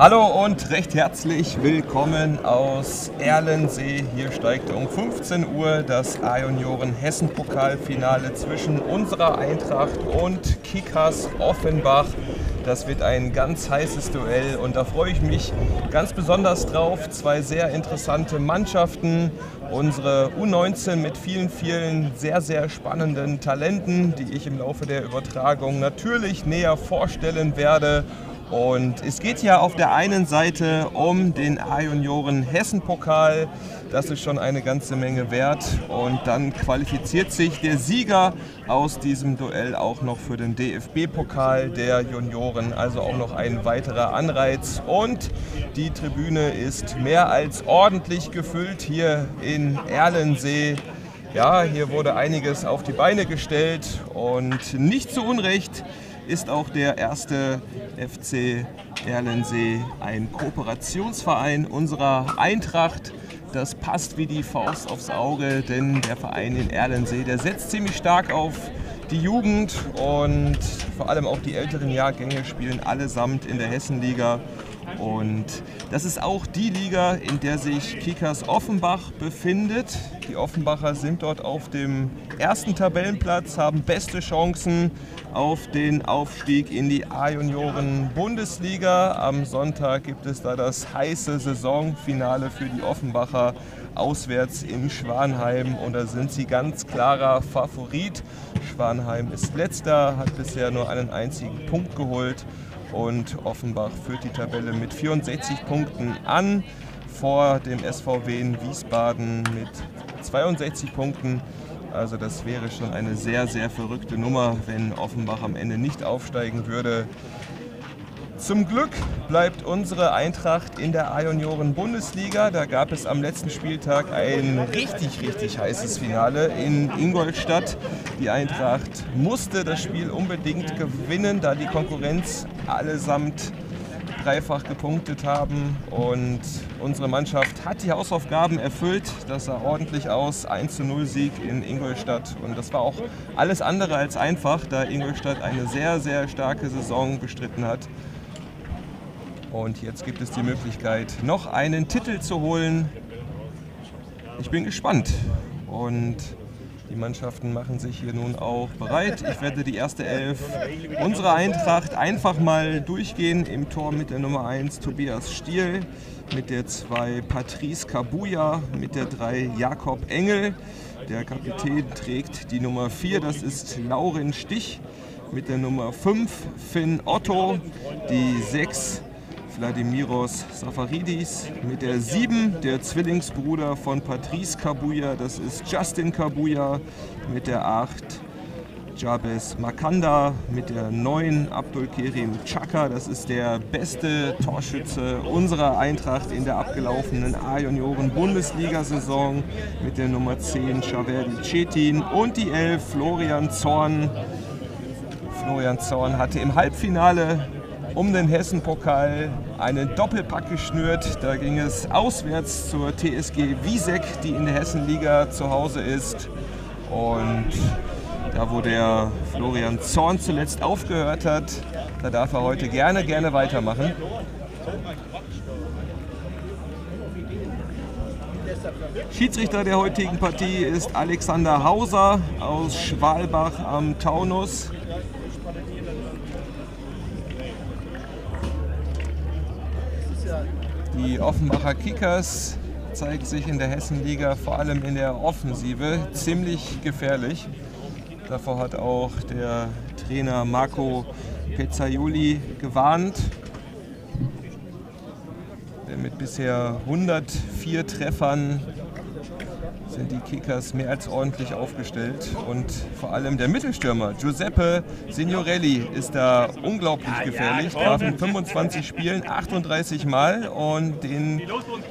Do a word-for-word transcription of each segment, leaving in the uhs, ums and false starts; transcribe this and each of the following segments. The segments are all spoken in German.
Hallo und recht herzlich willkommen aus Erlensee. Hier steigt um fünfzehn Uhr das A-Junioren-Hessen-Pokalfinale zwischen unserer Eintracht und Kickers Offenbach. Das wird ein ganz heißes Duell und da freue ich mich ganz besonders drauf. Zwei sehr interessante Mannschaften. Unsere U neunzehn mit vielen, vielen sehr, sehr spannenden Talenten, die ich im Laufe der Übertragung natürlich näher vorstellen werde. Und es geht ja auf der einen Seite um den A-Junioren-Hessen-Pokal, das ist schon eine ganze Menge wert. Und dann qualifiziert sich der Sieger aus diesem Duell auch noch für den D F B-Pokal der Junioren, also auch noch ein weiterer Anreiz. Und die Tribüne ist mehr als ordentlich gefüllt hier in Erlensee. Ja, hier wurde einiges auf die Beine gestellt und nicht zu Unrecht ist auch der erste F C Erlensee ein Kooperationsverein unserer Eintracht. Das passt wie die Faust aufs Auge, denn der Verein in Erlensee, der setzt ziemlich stark auf die Jugend und vor allem auch die älteren Jahrgänge spielen allesamt in der Hessenliga. Und das ist auch die Liga, in der sich Kickers Offenbach befindet. Die Offenbacher sind dort auf dem ersten Tabellenplatz, haben beste Chancen auf den Aufstieg in die A-Junioren-Bundesliga. Am Sonntag gibt es da das heiße Saisonfinale für die Offenbacher auswärts in Schwanheim. Und da sind sie ganz klarer Favorit. Schwanheim ist letzter, hat bisher nur einen einzigen Punkt geholt. Und Offenbach führt die Tabelle mit vierundsechzig Punkten an, vor dem S V W in Wiesbaden mit zweiundsechzig Punkten. Also das wäre schon eine sehr, sehr verrückte Nummer, wenn Offenbach am Ende nicht aufsteigen würde. Zum Glück bleibt unsere Eintracht in der A-Junioren-Bundesliga. Da gab es am letzten Spieltag ein richtig, richtig heißes Finale in Ingolstadt. Die Eintracht musste das Spiel unbedingt gewinnen, da die Konkurrenz allesamt dreifach gepunktet haben. Und unsere Mannschaft hat die Hausaufgaben erfüllt. Das sah ordentlich aus. eins zu null Sieg in Ingolstadt. Und das war auch alles andere als einfach, da Ingolstadt eine sehr, sehr starke Saison bestritten hat. Und jetzt gibt es die Möglichkeit, noch einen Titel zu holen. Ich bin gespannt. Und die Mannschaften machen sich hier nun auch bereit. Ich werde die erste Elf unserer Eintracht einfach mal durchgehen. Im Tor mit der Nummer eins Tobias Stiel, mit der zwei Patrice Kabuya, mit der drei Jakob Engel. Der Kapitän trägt die Nummer vier, das ist Laurin Stich. Mit der Nummer fünf Finn Otto, die sechs Vladimiros Safaridis, mit der sieben der Zwillingsbruder von Patrice Kabuya, das ist Justin Kabuya, mit der acht Jabez Makanda, mit der neun Abdulkerim Chaka, das ist der beste Torschütze unserer Eintracht in der abgelaufenen A-Junioren-Bundesliga-Saison, mit der Nummer zehn Şaverdi Çetin und die elf Florian Zorn. Florian Zorn hatte im Halbfinale um den Hessen-Pokal einen Doppelpack geschnürt. Da ging es auswärts zur T S G Wieseck, die in der Hessenliga zu Hause ist. Und da, wo der Florian Zorn zuletzt aufgehört hat, da darf er heute gerne, gerne weitermachen. Schiedsrichter der heutigen Partie ist Alexander Hauser aus Schwalbach am Taunus. Die Offenbacher Kickers zeigt sich in der Hessenliga vor allem in der Offensive ziemlich gefährlich. Davor hat auch der Trainer Marco Pezzaioli gewarnt, denn mit bisher hundertvier Treffern sind die Kickers mehr als ordentlich aufgestellt und vor allem der Mittelstürmer Giuseppe Signorelli ist da unglaublich gefährlich, traf in fünfundzwanzig Spielen achtunddreißig Mal und den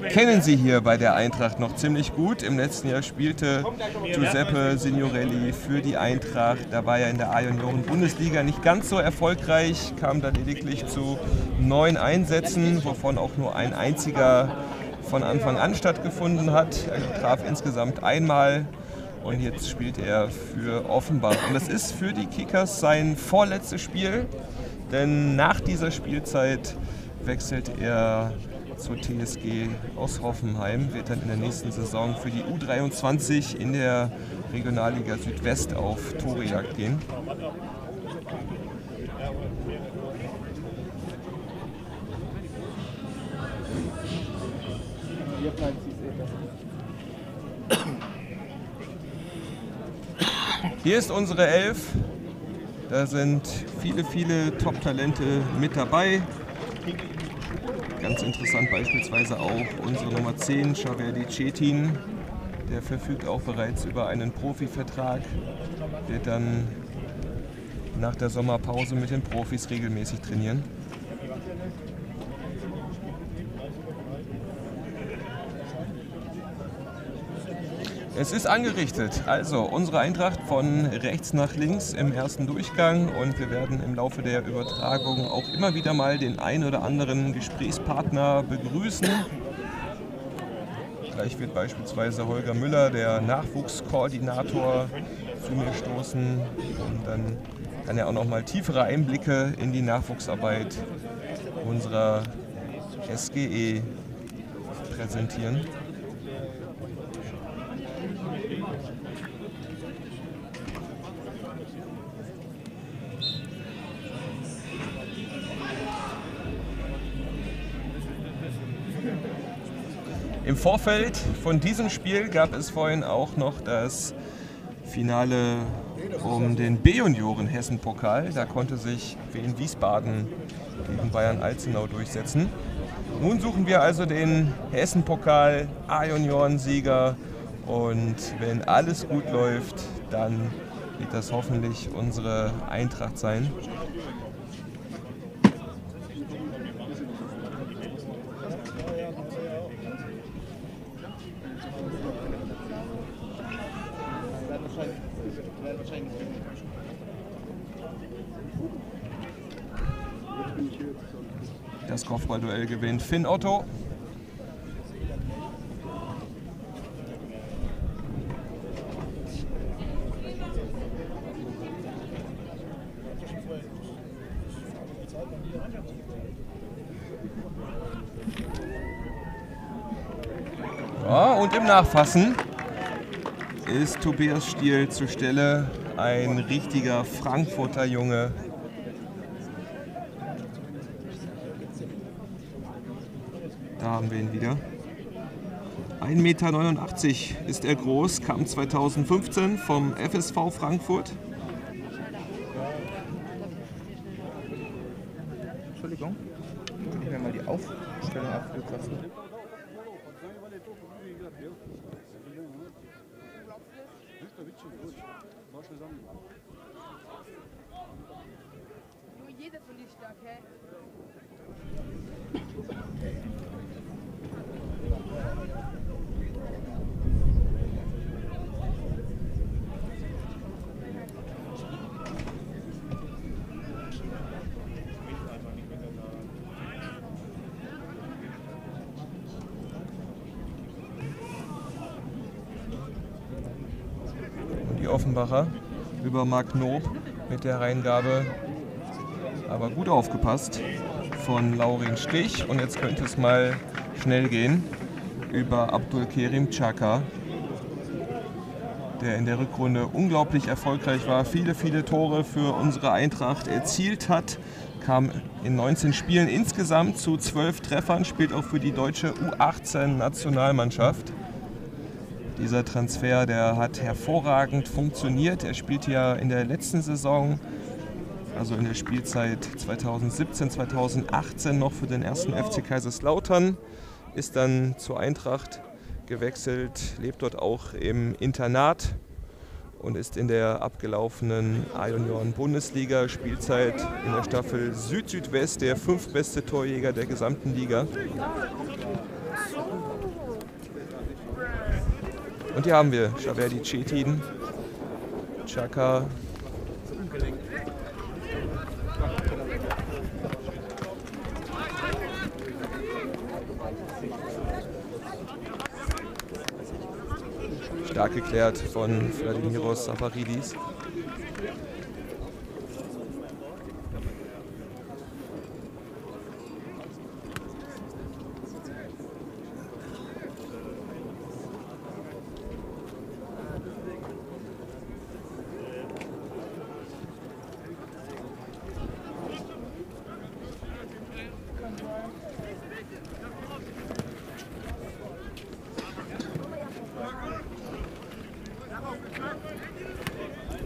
kennen Sie hier bei der Eintracht noch ziemlich gut. Im letzten Jahr spielte Giuseppe Signorelli für die Eintracht, da war er in der A-Junioren-Bundesliga nicht ganz so erfolgreich, kam dann lediglich zu neun Einsätzen, wovon auch nur ein einziger von Anfang an stattgefunden hat. Er traf insgesamt einmal und jetzt spielt er für Offenbach. Und das ist für die Kickers sein vorletztes Spiel, denn nach dieser Spielzeit wechselt er zur T S G aus Hoffenheim, wird dann in der nächsten Saison für die U dreiundzwanzig in der Regionalliga Südwest auf Torejagd gehen. Hier ist unsere Elf. Da sind viele, viele Top-Talente mit dabei. Ganz interessant beispielsweise auch unsere Nummer zehn, Şaverdi Çetin. Der verfügt auch bereits über einen Profivertrag, wird dann nach der Sommerpause mit den Profis regelmäßig trainieren. Es ist angerichtet, also unsere Eintracht von rechts nach links im ersten Durchgang und wir werden im Laufe der Übertragung auch immer wieder mal den ein oder anderen Gesprächspartner begrüßen. Gleich wird beispielsweise Holger Müller, der Nachwuchskoordinator, zu mir stoßen und dann kann er auch noch mal tiefere Einblicke in die Nachwuchsarbeit unserer S G E präsentieren. Im Vorfeld von diesem Spiel gab es vorhin auch noch das Finale um den B-Junioren-Hessen-Pokal. Da konnte sich Wien Wiesbaden gegen Bayern Alzenau durchsetzen. Nun suchen wir also den Hessen-Pokal A-Junioren-Sieger. Und wenn alles gut läuft, dann wird das hoffentlich unsere Eintracht sein. Das Kopfballduell gewinnt Finn Otto. Ja, und im Nachfassen ist Tobias Stiel zur Stelle, ein richtiger Frankfurter Junge. Da haben wir ihn wieder. ein Meter neunundachtzig ist er groß, kam zweitausendfünfzehn vom F S V Frankfurt. Entschuldigung, kann ich mir mal die Aufstellung abgelassen? Und die Offenbacher über Marc Knob mit der Reingabe, aber gut aufgepasst von Laurin Stich und jetzt könnte es mal schnell gehen über Abdulkerim Chaka. der in der Rückrunde unglaublich erfolgreich war, viele, viele Tore für unsere Eintracht erzielt hat, kam in neunzehn Spielen insgesamt zu zwölf Treffern, spielt auch für die deutsche U achtzehn-Nationalmannschaft. Dieser Transfer, der hat hervorragend funktioniert. Er spielte ja in der letzten Saison, also in der Spielzeit zweitausendsiebzehn, zweitausendachtzehn noch für den ersten F C Kaiserslautern, ist dann zur Eintracht gewechselt, lebt dort auch im Internat und ist in der abgelaufenen A-Junioren-Bundesliga-Spielzeit in der Staffel Süd-Südwest der fünftbeste Torjäger der gesamten Liga. Und hier haben wir Şaverdi Çetin, Chaka, stark geklärt von Vladimiros Safaridis.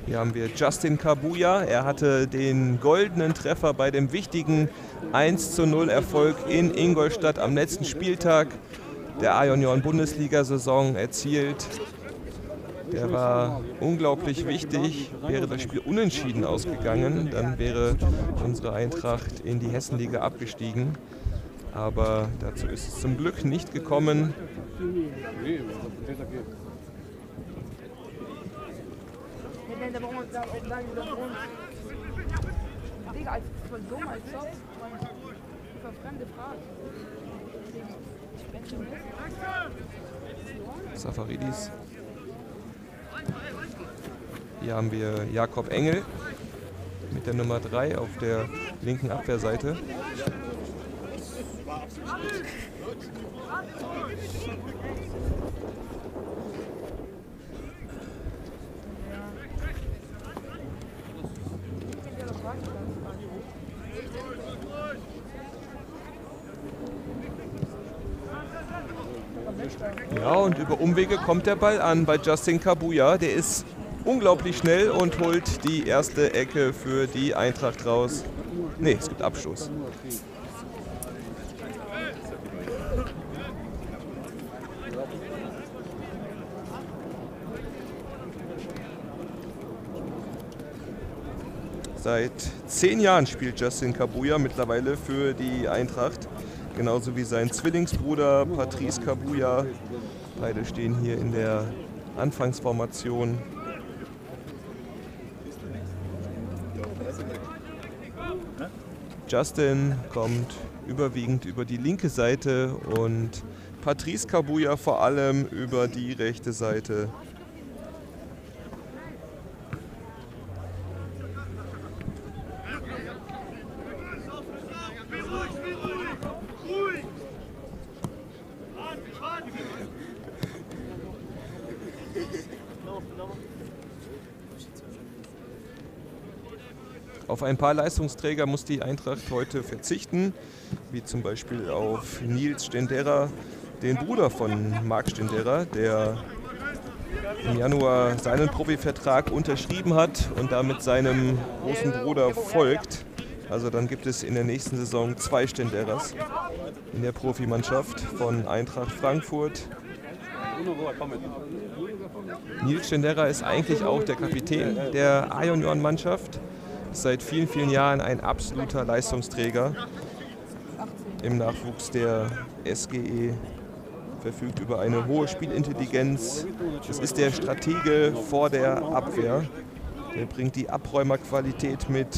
Hier haben wir Justin Kabuya. Er hatte den goldenen Treffer bei dem wichtigen eins zu null Erfolg in Ingolstadt am letzten Spieltag der A-Junioren-Bundesliga-Saison erzielt. Der war unglaublich wichtig. Wäre das Spiel unentschieden ausgegangen, dann wäre unsere Eintracht in die Hessenliga abgestiegen. Aber dazu ist es zum Glück nicht gekommen. Safaridis. Hier haben wir Jakob Engel mit der Nummer drei auf der linken Abwehrseite. Ja, und über Umwege kommt der Ball an bei Justin Kabuya. Der ist unglaublich schnell und holt die erste Ecke für die Eintracht raus. Ne, es gibt Abstoß. Seit zehn Jahren spielt Justin Kabuya mittlerweile für die Eintracht, genauso wie sein Zwillingsbruder Patrice Kabuya. Beide stehen hier in der Anfangsformation. Justin kommt überwiegend über die linke Seite und Patrice Kabuya vor allem über die rechte Seite. Auf ein paar Leistungsträger muss die Eintracht heute verzichten, wie zum Beispiel auf Nils Stendera, den Bruder von Marc Stendera, der im Januar seinen Profivertrag unterschrieben hat und damit seinem großen Bruder folgt. Also dann gibt es in der nächsten Saison zwei Stenderas in der Profimannschaft von Eintracht Frankfurt. Nils Stendera ist eigentlich auch der Kapitän der A-Junioren-Mannschaft. Seit vielen, vielen Jahren ein absoluter Leistungsträger im Nachwuchs der S G E, verfügt über eine hohe Spielintelligenz. Das ist der Stratege vor der Abwehr. Der bringt die Abräumerqualität mit,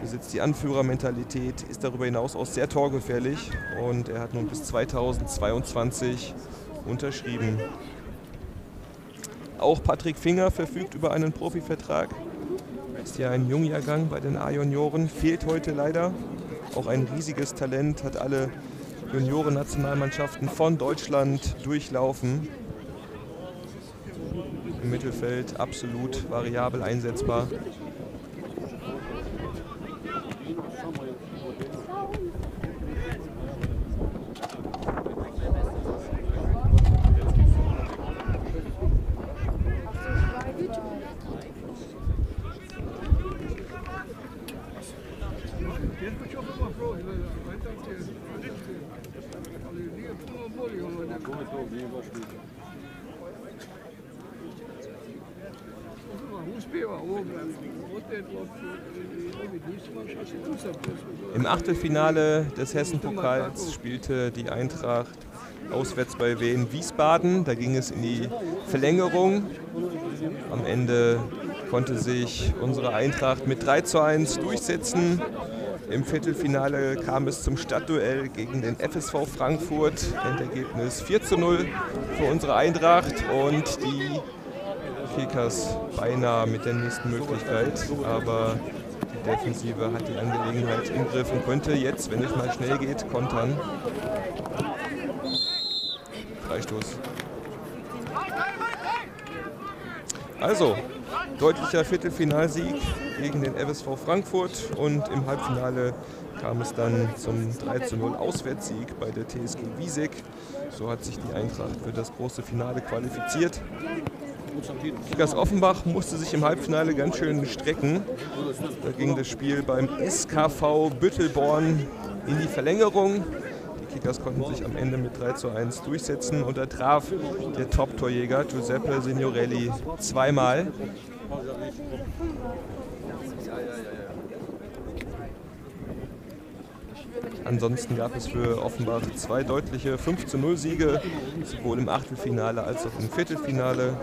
besitzt die Anführermentalität, ist darüber hinaus auch sehr torgefährlich und er hat nun bis zweitausendzweiundzwanzig unterschrieben. Auch Patrick Finger verfügt über einen Profivertrag. Ist ja ein Jungjahrgang bei den A-Junioren, fehlt heute leider. Auch ein riesiges Talent, hat alle Junioren-Nationalmannschaften von Deutschland durchlaufen. Im im Mittelfeld, absolut variabel einsetzbar. Im Achtelfinale des Hessenpokals spielte die Eintracht auswärts bei W M Wiesbaden. Da ging es in die Verlängerung. Am Ende konnte sich unsere Eintracht mit drei zu eins durchsetzen. Im Viertelfinale kam es zum Stadtduell gegen den F S V Frankfurt. Endergebnis vier zu null für unsere Eintracht und die Kickers beinahe mit der nächsten Möglichkeit, aber die Defensive hat die Angelegenheit im Griff und könnte jetzt, wenn es mal schnell geht, kontern. Freistoß. Also, deutlicher Viertelfinalsieg gegen den F S V Frankfurt und im Halbfinale kam es dann zum drei zu null Auswärtssieg bei der T S G Wieseck. So hat sich die Eintracht für das große Finale qualifiziert. Kickers Offenbach musste sich im Halbfinale ganz schön strecken. Da ging das Spiel beim S K V Büttelborn in die Verlängerung. Die Kickers konnten sich am Ende mit drei zu eins durchsetzen und da traf der Top-Torjäger Giuseppe Signorelli zweimal. Ansonsten gab es für Offenbach zwei deutliche fünf zu null Siege, sowohl im Achtelfinale als auch im Viertelfinale.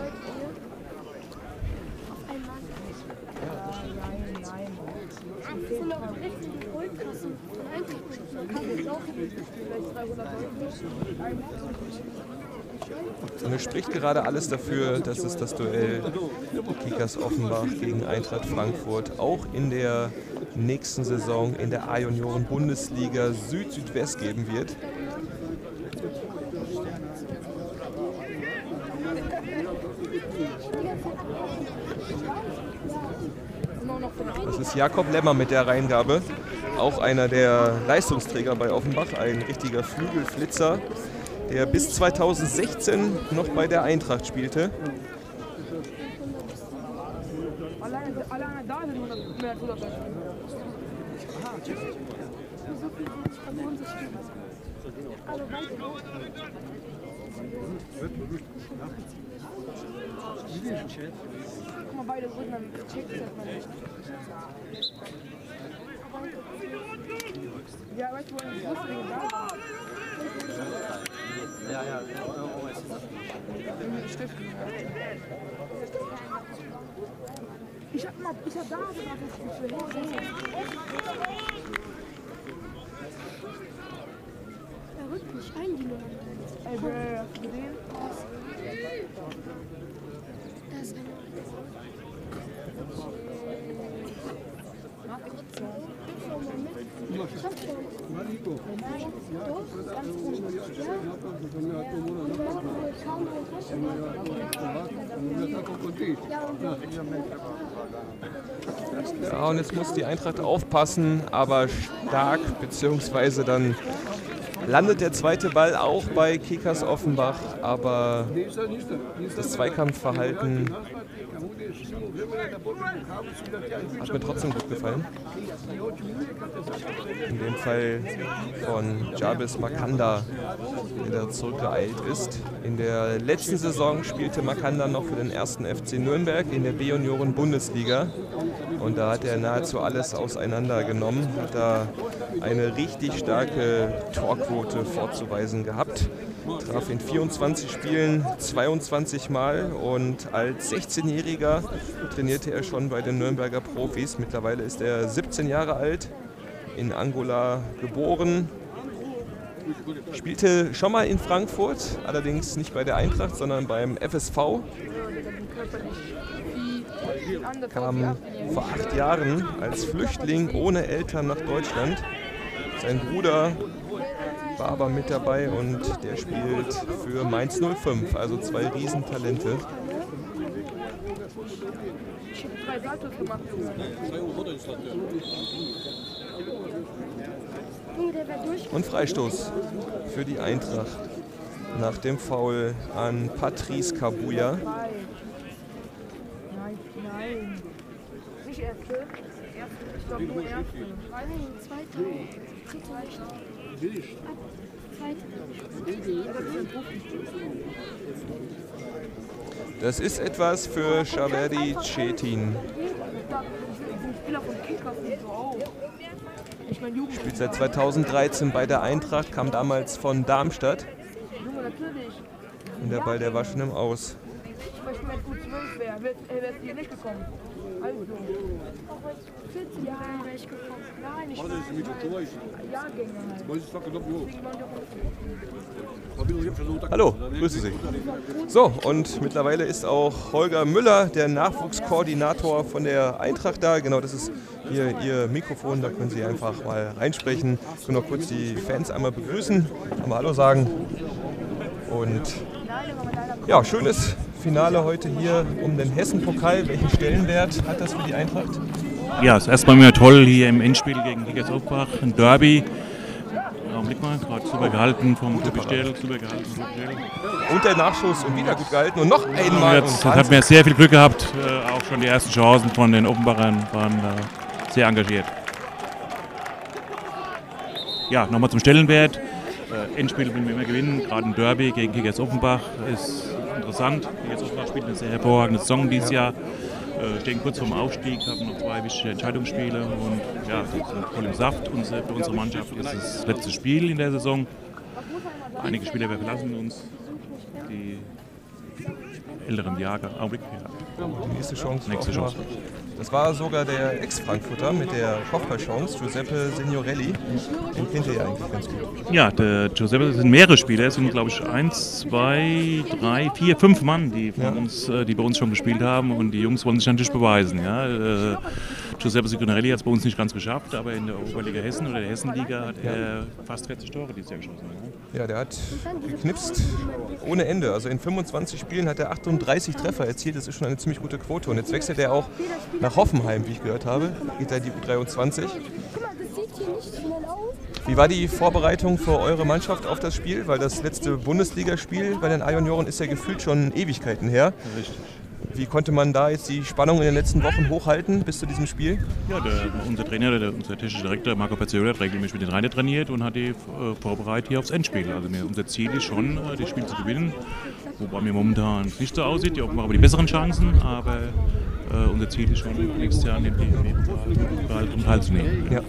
Und es spricht gerade alles dafür, dass es das Duell Kickers Offenbach gegen Eintracht Frankfurt auch in der nächsten Saison in der A-Junioren-Bundesliga Süd-Südwest geben wird. Das ist Jakob Lemmer mit der Reingabe, auch einer der Leistungsträger bei Offenbach, ein richtiger Flügelflitzer, der bis zweitausendsechzehn noch bei der Eintracht spielte. Ich hab mal, ich hab da gemacht, das ist er rückt mich ein, die Nummer. Ey, wer hat gesehen? Da ist einer. Ja, und jetzt muss die Eintracht aufpassen, aber stark, beziehungsweise dann landet der zweite Ball auch bei Kickers Offenbach, aber das Zweikampfverhalten hat mir trotzdem gut gefallen. In dem Fall von Jabez Makanda, der da zurückgeeilt ist. In der letzten Saison spielte Makanda noch für den ersten F C Nürnberg in der B-Junioren-Bundesliga. Und da hat er nahezu alles auseinandergenommen, hat da eine richtig starke Torquote vorzuweisen gehabt. Traf in vierundzwanzig Spielen zweiundzwanzig Mal und als sechzehnjähriger trainierte er schon bei den Nürnberger Profis. Mittlerweile ist er siebzehn Jahre alt, in Angola geboren. Spielte schon mal in Frankfurt, allerdings nicht bei der Eintracht, sondern beim F S V. Kam vor acht Jahren als Flüchtling ohne Eltern nach Deutschland. Sein Bruder war aber mit dabei und der spielt für Mainz null fünf, also zwei Riesentalente. Und Freistoß für die Eintracht nach dem Foul an Patrice Kabuya. Nein, nein. Nicht erste. Erste. Ich glaube nur erste. Nein, zweite. Dritte. Das ist etwas für Şaverdi Çetin. Spielt seit zweitausenddreizehn bei der Eintracht, kam damals von Darmstadt. Und der Ball, der war schon im Aus. Hallo, grüße Sie. So, und mittlerweile ist auch Holger Müller, der Nachwuchskoordinator von der Eintracht, da. Genau, das ist hier Ihr Mikrofon, da können Sie einfach mal reinsprechen. Ich kann noch kurz die Fans einmal begrüßen, einmal Hallo sagen. Und ja, schönes Finale heute hier um den Hessen-Pokal. Welchen Stellenwert hat das für die Eintracht? Ja, es ist erstmal wieder toll hier im Endspiel gegen Kickers Offenbach, ein Derby. Augenblick mal, gerade super gehalten vom Tobias Stiel, super gehalten. Und der Nachschuss und wieder gut gehalten und noch einmal. Das hat mir sehr viel Glück gehabt, äh, auch schon die ersten Chancen von den Offenbachern waren äh, sehr engagiert. Ja, nochmal zum Stellenwert. Äh, Endspiel will man immer gewinnen, gerade ein Derby gegen Kickers Offenbach ist interessant. Kickers Offenbach spielt eine sehr hervorragende Saison dieses Jahr, äh, stehen kurz vorm Aufstieg, haben noch zwei wichtige Entscheidungsspiele und ja, die sind voll im Saft. Unsere, für unsere Mannschaft ist das letzte Spiel in der Saison. Einige Spieler verlassen uns, die älteren Jahrgang. Augenblick, ja. Nächste Chance. Nächste Chance. Das war sogar der Ex-Frankfurter mit der Kopfballchance, Giuseppe Signorelli. Den kennt ihr ja eigentlich ganz gut. Ja, der Giuseppe, das sind mehrere Spieler. Es sind, glaube ich, eins, zwei, drei, vier, fünf Mann, die, von ja. uns, die bei uns schon gespielt haben. Und die Jungs wollen sich natürlich beweisen. Ja. Äh, Giuseppe Signorelli hat es bei uns nicht ganz geschafft, aber in der Oberliga Hessen oder der Hessenliga hat ja. er fast vierzig Tore dieses Jahr geschossen. Ja, der hat geknipst ohne Ende. Also in fünfundzwanzig Spielen hat er achtunddreißig Treffer erzielt. Das ist schon eine ziemlich gute Quote. Und jetzt wechselt er auch nach Hoffenheim, wie ich gehört habe. Geht da die U dreiundzwanzig. Wie war die Vorbereitung für eure Mannschaft auf das Spiel? Weil das letzte Bundesligaspiel bei den A-Junioren ist ja gefühlt schon Ewigkeiten her. Richtig. Wie konnte man da jetzt die Spannung in den letzten Wochen hochhalten bis zu diesem Spiel? Ja, der, unser Trainer, der, unser technische Direktor Marco Pezzaioli hat regelmäßig mit den Trainer trainiert und hat die äh, vorbereitet hier aufs Endspiel. Also mir, unser Ziel ist schon, äh, das Spiel zu gewinnen, wobei mir momentan nicht so aussieht. Die offenbar aber die besseren Chancen, aber äh, unser Ziel ist schon, nächstes Jahr an dem Team teilzunehmen. Ja.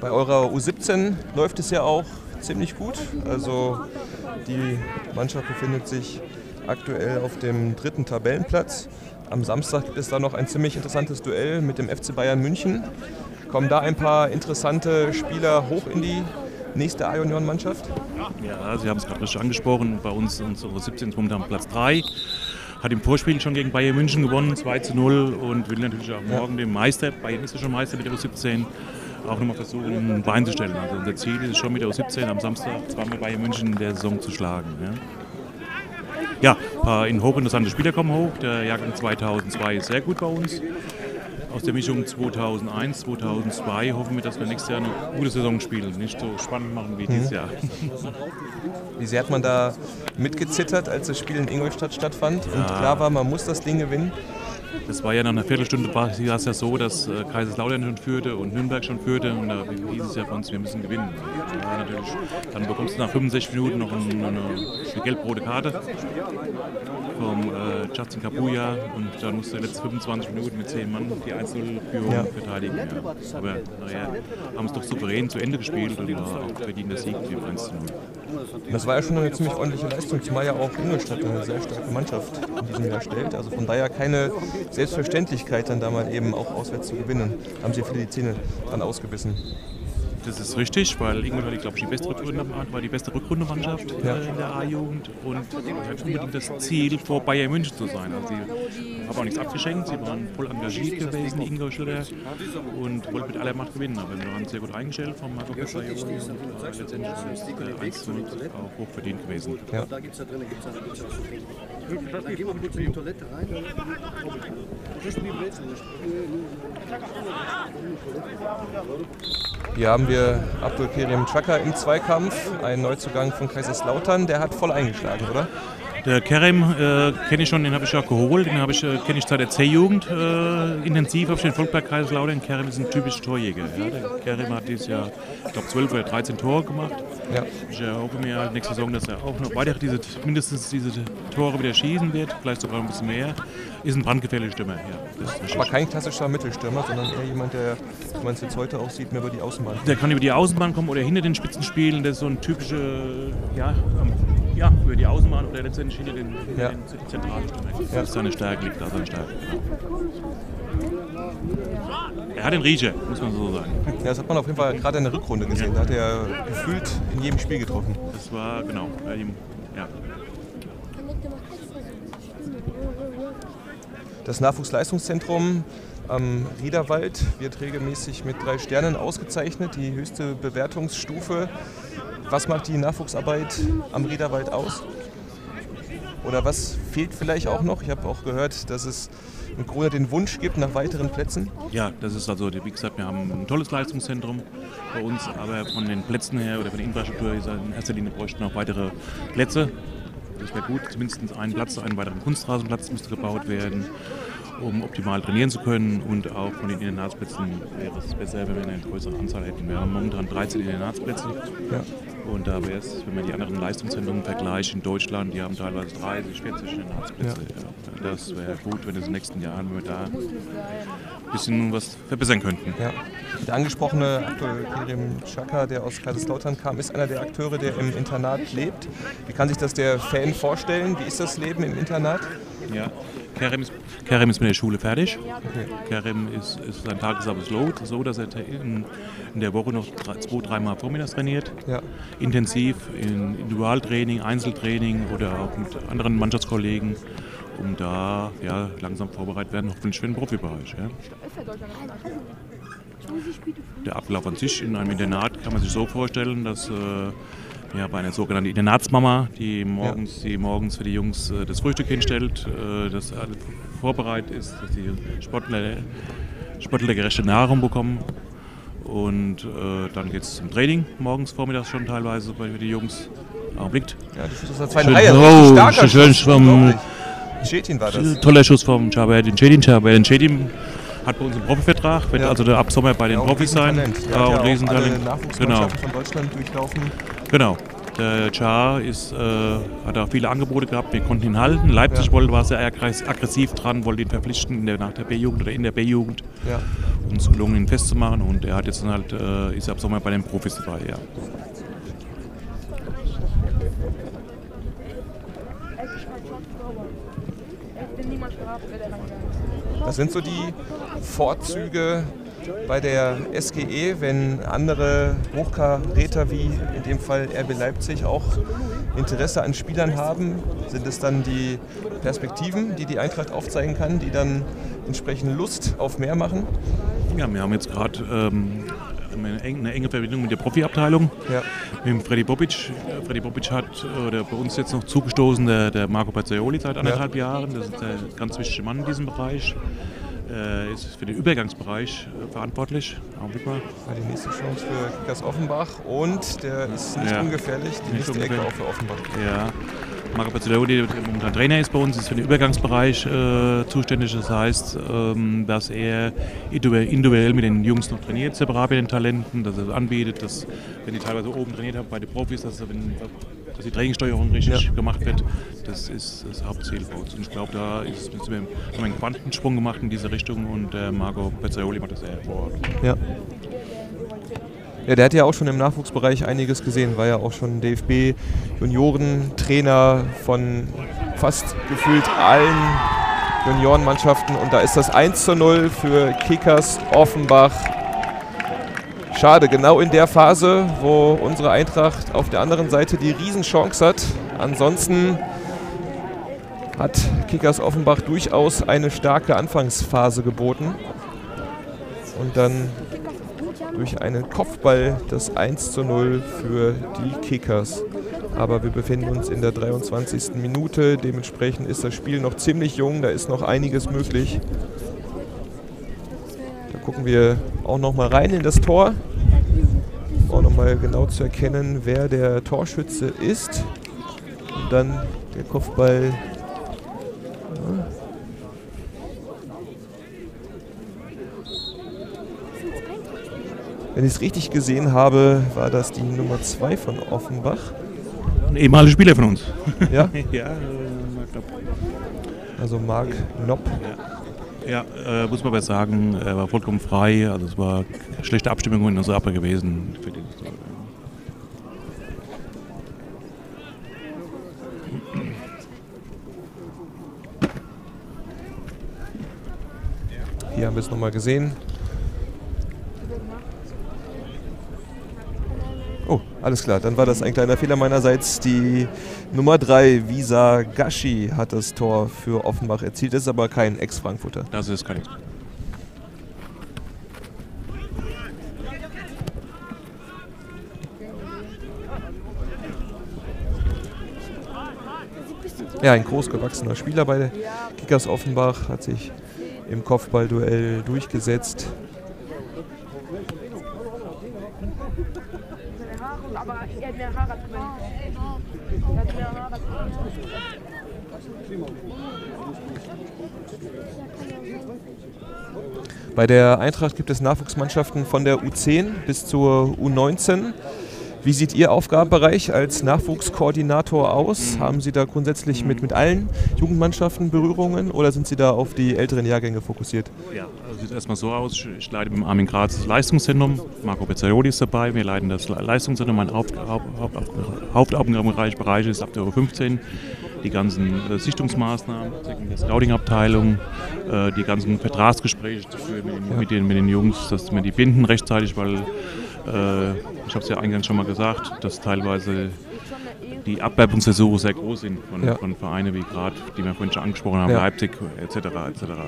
Bei eurer U siebzehn läuft es ja auch ziemlich gut. Also die Mannschaft befindet sich aktuell auf dem dritten Tabellenplatz. Am Samstag gibt es da noch ein ziemlich interessantes Duell mit dem F C Bayern München. Kommen da ein paar interessante Spieler hoch in die nächste A-Junioren-Mannschaft? Ja, Sie haben es gerade richtig angesprochen. Bei uns unsere U siebzehn ist momentan Platz drei. Hat im Vorspiel schon gegen Bayern München gewonnen, zwei zu null, und will natürlich auch morgen ja. den Meister, Bayern ist ja schon Meister mit der U siebzehn, auch nochmal versuchen, ein Bein zu stellen. Also unser Ziel ist schon mit der U siebzehn am Samstag zweimal Bayern München in der Saison zu schlagen. Ja, ja, ein paar in hochinteressante Spieler kommen hoch. Der Jahrgang zweitausendzwei ist sehr gut bei uns. Aus der Mischung zweitausendeins, zweitausendzwei hoffen wir, dass wir nächstes Jahr eine gute Saison spielen. Nicht so spannend machen wie mhm. dieses Jahr. Wie sehr hat man da mitgezittert, als das Spiel in Ingolstadt stattfand ja. und klar war, man muss das Ding gewinnen? Das war ja nach einer Viertelstunde, war es ja so, dass äh, Kaiserslautern schon führte und Nürnberg schon führte. Und da hieß es ja von uns, wir müssen gewinnen. Ja, natürlich. Dann bekommst du nach fünfundsechzig Minuten noch eine, eine, eine gelb-rote Karte vom äh, Justin Kabuya. Und dann musst du die letzten fünfundzwanzig Minuten mit zehn Mann die eins zu null Führung ja. verteidigen. Ja. Aber naja, haben es doch souverän zu Ende gespielt und war auch verdienter Sieg für eins zu null. Das war ja schon eine ziemlich ordentliche Leistung, zumal ja auch Ingolstadt eine sehr starke Mannschaft in diesem Jahr stellt. Also von daher keine Selbstverständlichkeit, dann da mal eben auch auswärts zu gewinnen. Da haben sie viele die Zähne dann ausgebissen. Das ist richtig, weil Ingolstadt, ich glaube, die beste Rückrundenmannschaft war, die beste Rückrundenmannschaft ja. in der A-Jugend und hat unbedingt das Ziel, vor Bayern München zu sein. Also sie haben auch nichts abgeschenkt, sie waren voll engagiert gewesen, die Ingolstädter, und wollten mit aller Macht gewinnen. Aber wir waren sehr gut eingestellt von Marco Pezzaioli und äh, letztendlich ist eins zu null auch hochverdient gewesen. Ja. Hier haben wir Abdulkerim Chaka im Zweikampf, ein Neuzugang von Kaiserslautern, der hat voll eingeschlagen, oder? Der Kerim äh, kenne ich schon, den habe ich auch geholt, den habe ich, äh, kenne ich seit der C-Jugend äh, intensiv auf den Volkberg Kaiserslautern. Kerim ist ein typischer Torjäger. Ja. Der Kerim hat dieses Jahr, ich glaube, zwölf oder dreizehn Tore gemacht. Ja. Ich äh, hoffe mir halt nächste Saison, dass er auch noch weiter diese, mindestens diese Tore wieder schießen wird, vielleicht sogar ein bisschen mehr. Ist ein brandgefährlicher Stürmer. Ja, aber kein klassischer Mittelstürmer, sondern eher jemand, der, wie man es jetzt heute auch sieht, mehr über die Außenbahn kommt. Der kann über die Außenbahn kommen oder hinter den Spitzen spielen. Das ist so ein typischer, ja, ja, über die Außenbahn oder letztendlich hinter den, ja. den zentralen Stürmer. Das ja. ist seine Stärke, liegt da seine Stärke. Er hat den Riecher, muss man so sagen. Ja, das hat man auf jeden Fall gerade in der Rückrunde gesehen. Ja. Da hat er gefühlt in jedem Spiel getroffen. Das war, genau, bei ihm, ja. Das Nachwuchsleistungszentrum am Riederwald wird regelmäßig mit drei Sternen ausgezeichnet, die höchste Bewertungsstufe. Was macht die Nachwuchsarbeit am Riederwald aus? Oder was fehlt vielleicht auch noch? Ich habe auch gehört, dass es in Corona den Wunsch gibt nach weiteren Plätzen. Ja, das ist also, wie gesagt, wir haben ein tolles Leistungszentrum bei uns, aber von den Plätzen her oder von der Infrastruktur ist in erster Linie bräuchten auch weitere Plätze. Das wäre gut, zumindest einen Platz, einen weiteren Kunstrasenplatz müsste gebaut werden, um optimal trainieren zu können, und auch von den Internatsplätzen wäre es besser, wenn wir eine größere Anzahl hätten. Wir haben momentan dreizehn Internatsplätze ja. und da wäre es, wenn man die anderen Leistungszentren vergleicht in Deutschland, die haben teilweise dreißig, vierzig Internatsplätze. Ja. Ja. Das wäre gut, wenn es in den nächsten Jahren wir da ein bisschen was verbessern könnten. Ja. Der angesprochene Abdulkerim Chaka, der aus Kaiserslautern kam, ist einer der Akteure, der im Internat lebt. Wie kann sich das der Fan vorstellen? Wie ist das Leben im Internat? Ja. Kerim ist, Kerim ist mit der Schule fertig. Okay. Kerim ist, ist sein Tagesablauf so, dass er in, in der Woche noch drei, zwei, dreimal vormittags trainiert. Ja. Intensiv in Individualtraining, Einzeltraining oder auch mit anderen Mannschaftskollegen, um da ja, langsam vorbereitet werden, hoffentlich für den Profibereich. Ja. Der Ablauf an sich in einem Internat kann man sich so vorstellen, dass äh, ja, bei einer sogenannten Internatsmama, die morgens, ja. die morgens für die Jungs äh, das Frühstück hinstellt, äh, dass alles vorbereitet ist, dass die Sportler, Sportler gerechte Nahrung bekommen. Und äh, dann geht es zum Training, morgens, vormittags schon teilweise bei die Jungs. Augenblick. Ja, das ist aus der zweiten Reihe. Oh, starker schön, Schuss, vom Çetin war das. Toller Schuss vom Şaverdi Çetin. Şaverdi Çetin hat bei uns einen Profivertrag, wird ja. also der Absommer bei den ja, Profis sein. Ja, ja, und ja alle genau. von Deutschland durchlaufen. Genau. Der Char ist, äh, hat auch viele Angebote gehabt, wir konnten ihn halten. Leipzig ja. wollte, war sehr aggressiv dran, wollte ihn verpflichten in der, nach der B-Jugend oder in der B-Jugend. Ja. Uns gelungen, ihn festzumachen, und er hat jetzt dann halt, äh, ist ab Sommer bei den Profis dabei. Ja. Was sind so die Vorzüge bei der S G E, wenn andere Hochkaräter wie in dem Fall R B Leipzig auch Interesse an Spielern haben? Sind es dann die Perspektiven, die die Eintracht aufzeigen kann, die dann entsprechend Lust auf mehr machen? Ja, wir haben jetzt gerade ähm, eine enge Verbindung mit der Profiabteilung, ja. mit Freddy Bobic. Freddy Bobic hat oder bei uns jetzt noch zugestoßen, der, der Marco Pezzaioli seit anderthalb ja. Jahren. Das ist der ganz wichtige Mann in diesem Bereich. Er ist für den Übergangsbereich verantwortlich. Die nächste Chance für Kickers Offenbach, und der ist nicht ja. ungefährlich, die nicht nächste ungefährlich. Ecke auch für Offenbach. Ja. Marco Pezzaioli, der momentan Trainer ist bei uns, ist für den Übergangsbereich äh, zuständig. Das heißt, ähm, dass er individuell mit den Jungs noch trainiert, separat mit den Talenten, dass er anbietet, dass, wenn die teilweise oben trainiert haben bei den Profis, dass, wenn, dass die Trainingssteuerung richtig ja. gemacht wird. Das ist das Hauptziel bei uns. Und ich glaube, da ist, haben wir einen Quantensprung gemacht in diese Richtung, und äh, Marco Pezzaioli macht das sehr hervorragend. Ja. Ja, der hat ja auch schon im Nachwuchsbereich einiges gesehen, war ja auch schon D F B-Juniorentrainer von fast gefühlt allen Juniorenmannschaften, und da ist das eins zu null für Kickers Offenbach. Schade, genau in der Phase, wo unsere Eintracht auf der anderen Seite die Riesenchance hat. Ansonsten hat Kickers Offenbach durchaus eine starke Anfangsphase geboten. Und dann durch einen Kopfball das eins zu null für die Kickers. Aber wir befinden uns in der dreiundzwanzigsten Minute. Dementsprechend ist das Spiel noch ziemlich jung. Da ist noch einiges möglich. Da gucken wir auch noch mal rein in das Tor. Auch noch mal genau zu erkennen, wer der Torschütze ist. Und dann der Kopfball. Ja. Wenn ich es richtig gesehen habe, war das die Nummer zwei von Offenbach. Ein ehemaliger Spieler von uns. Ja? Ja, äh, Marc Nopp. Also Marc Nopp. Ja, ja äh, muss man aber sagen, er war vollkommen frei. Also es war eine schlechte Abstimmung in unserer Abwehr gewesen. Für den Hier haben wir es nochmal gesehen. Oh, alles klar, dann war das ein kleiner Fehler meinerseits. Die Nummer drei, Visa Gashi, hat das Tor für Offenbach erzielt. Das ist aber kein Ex-Frankfurter. Das ist kein Ex-Frankfurter. Ja, ein großgewachsener Spieler bei Kickers Offenbach, hat sich im Kopfballduell durchgesetzt. Bei der Eintracht gibt es Nachwuchsmannschaften von der U zehn bis zur U neunzehn. Wie sieht Ihr Aufgabenbereich als Nachwuchskoordinator aus? Mhm. Haben Sie da grundsätzlich mhm. mit, mit allen Jugendmannschaften Berührungen oder sind Sie da auf die älteren Jahrgänge fokussiert? Ja, also sieht erstmal so aus. Ich leite mit Armin Graz das Leistungszentrum. Marco Pezzaioli ist dabei. Wir leiten das Leistungszentrum. Mein Haupt, Haupt, Haupt, Hauptaufgabenbereich Bereich ist ab der U fünfzehn. Die ganzen äh, Sichtungsmaßnahmen, die Scouting-Abteilung, äh, die ganzen Vertragsgespräche zu führen mit, ja. mit, den, mit den Jungs, dass wir die binden rechtzeitig, weil ich habe es ja eingangs schon mal gesagt, dass teilweise die Abwerbungsversuche sehr groß sind von, ja. von Vereinen wie gerade, die wir vorhin schon angesprochen haben, ja. Leipzig et cetera et cetera.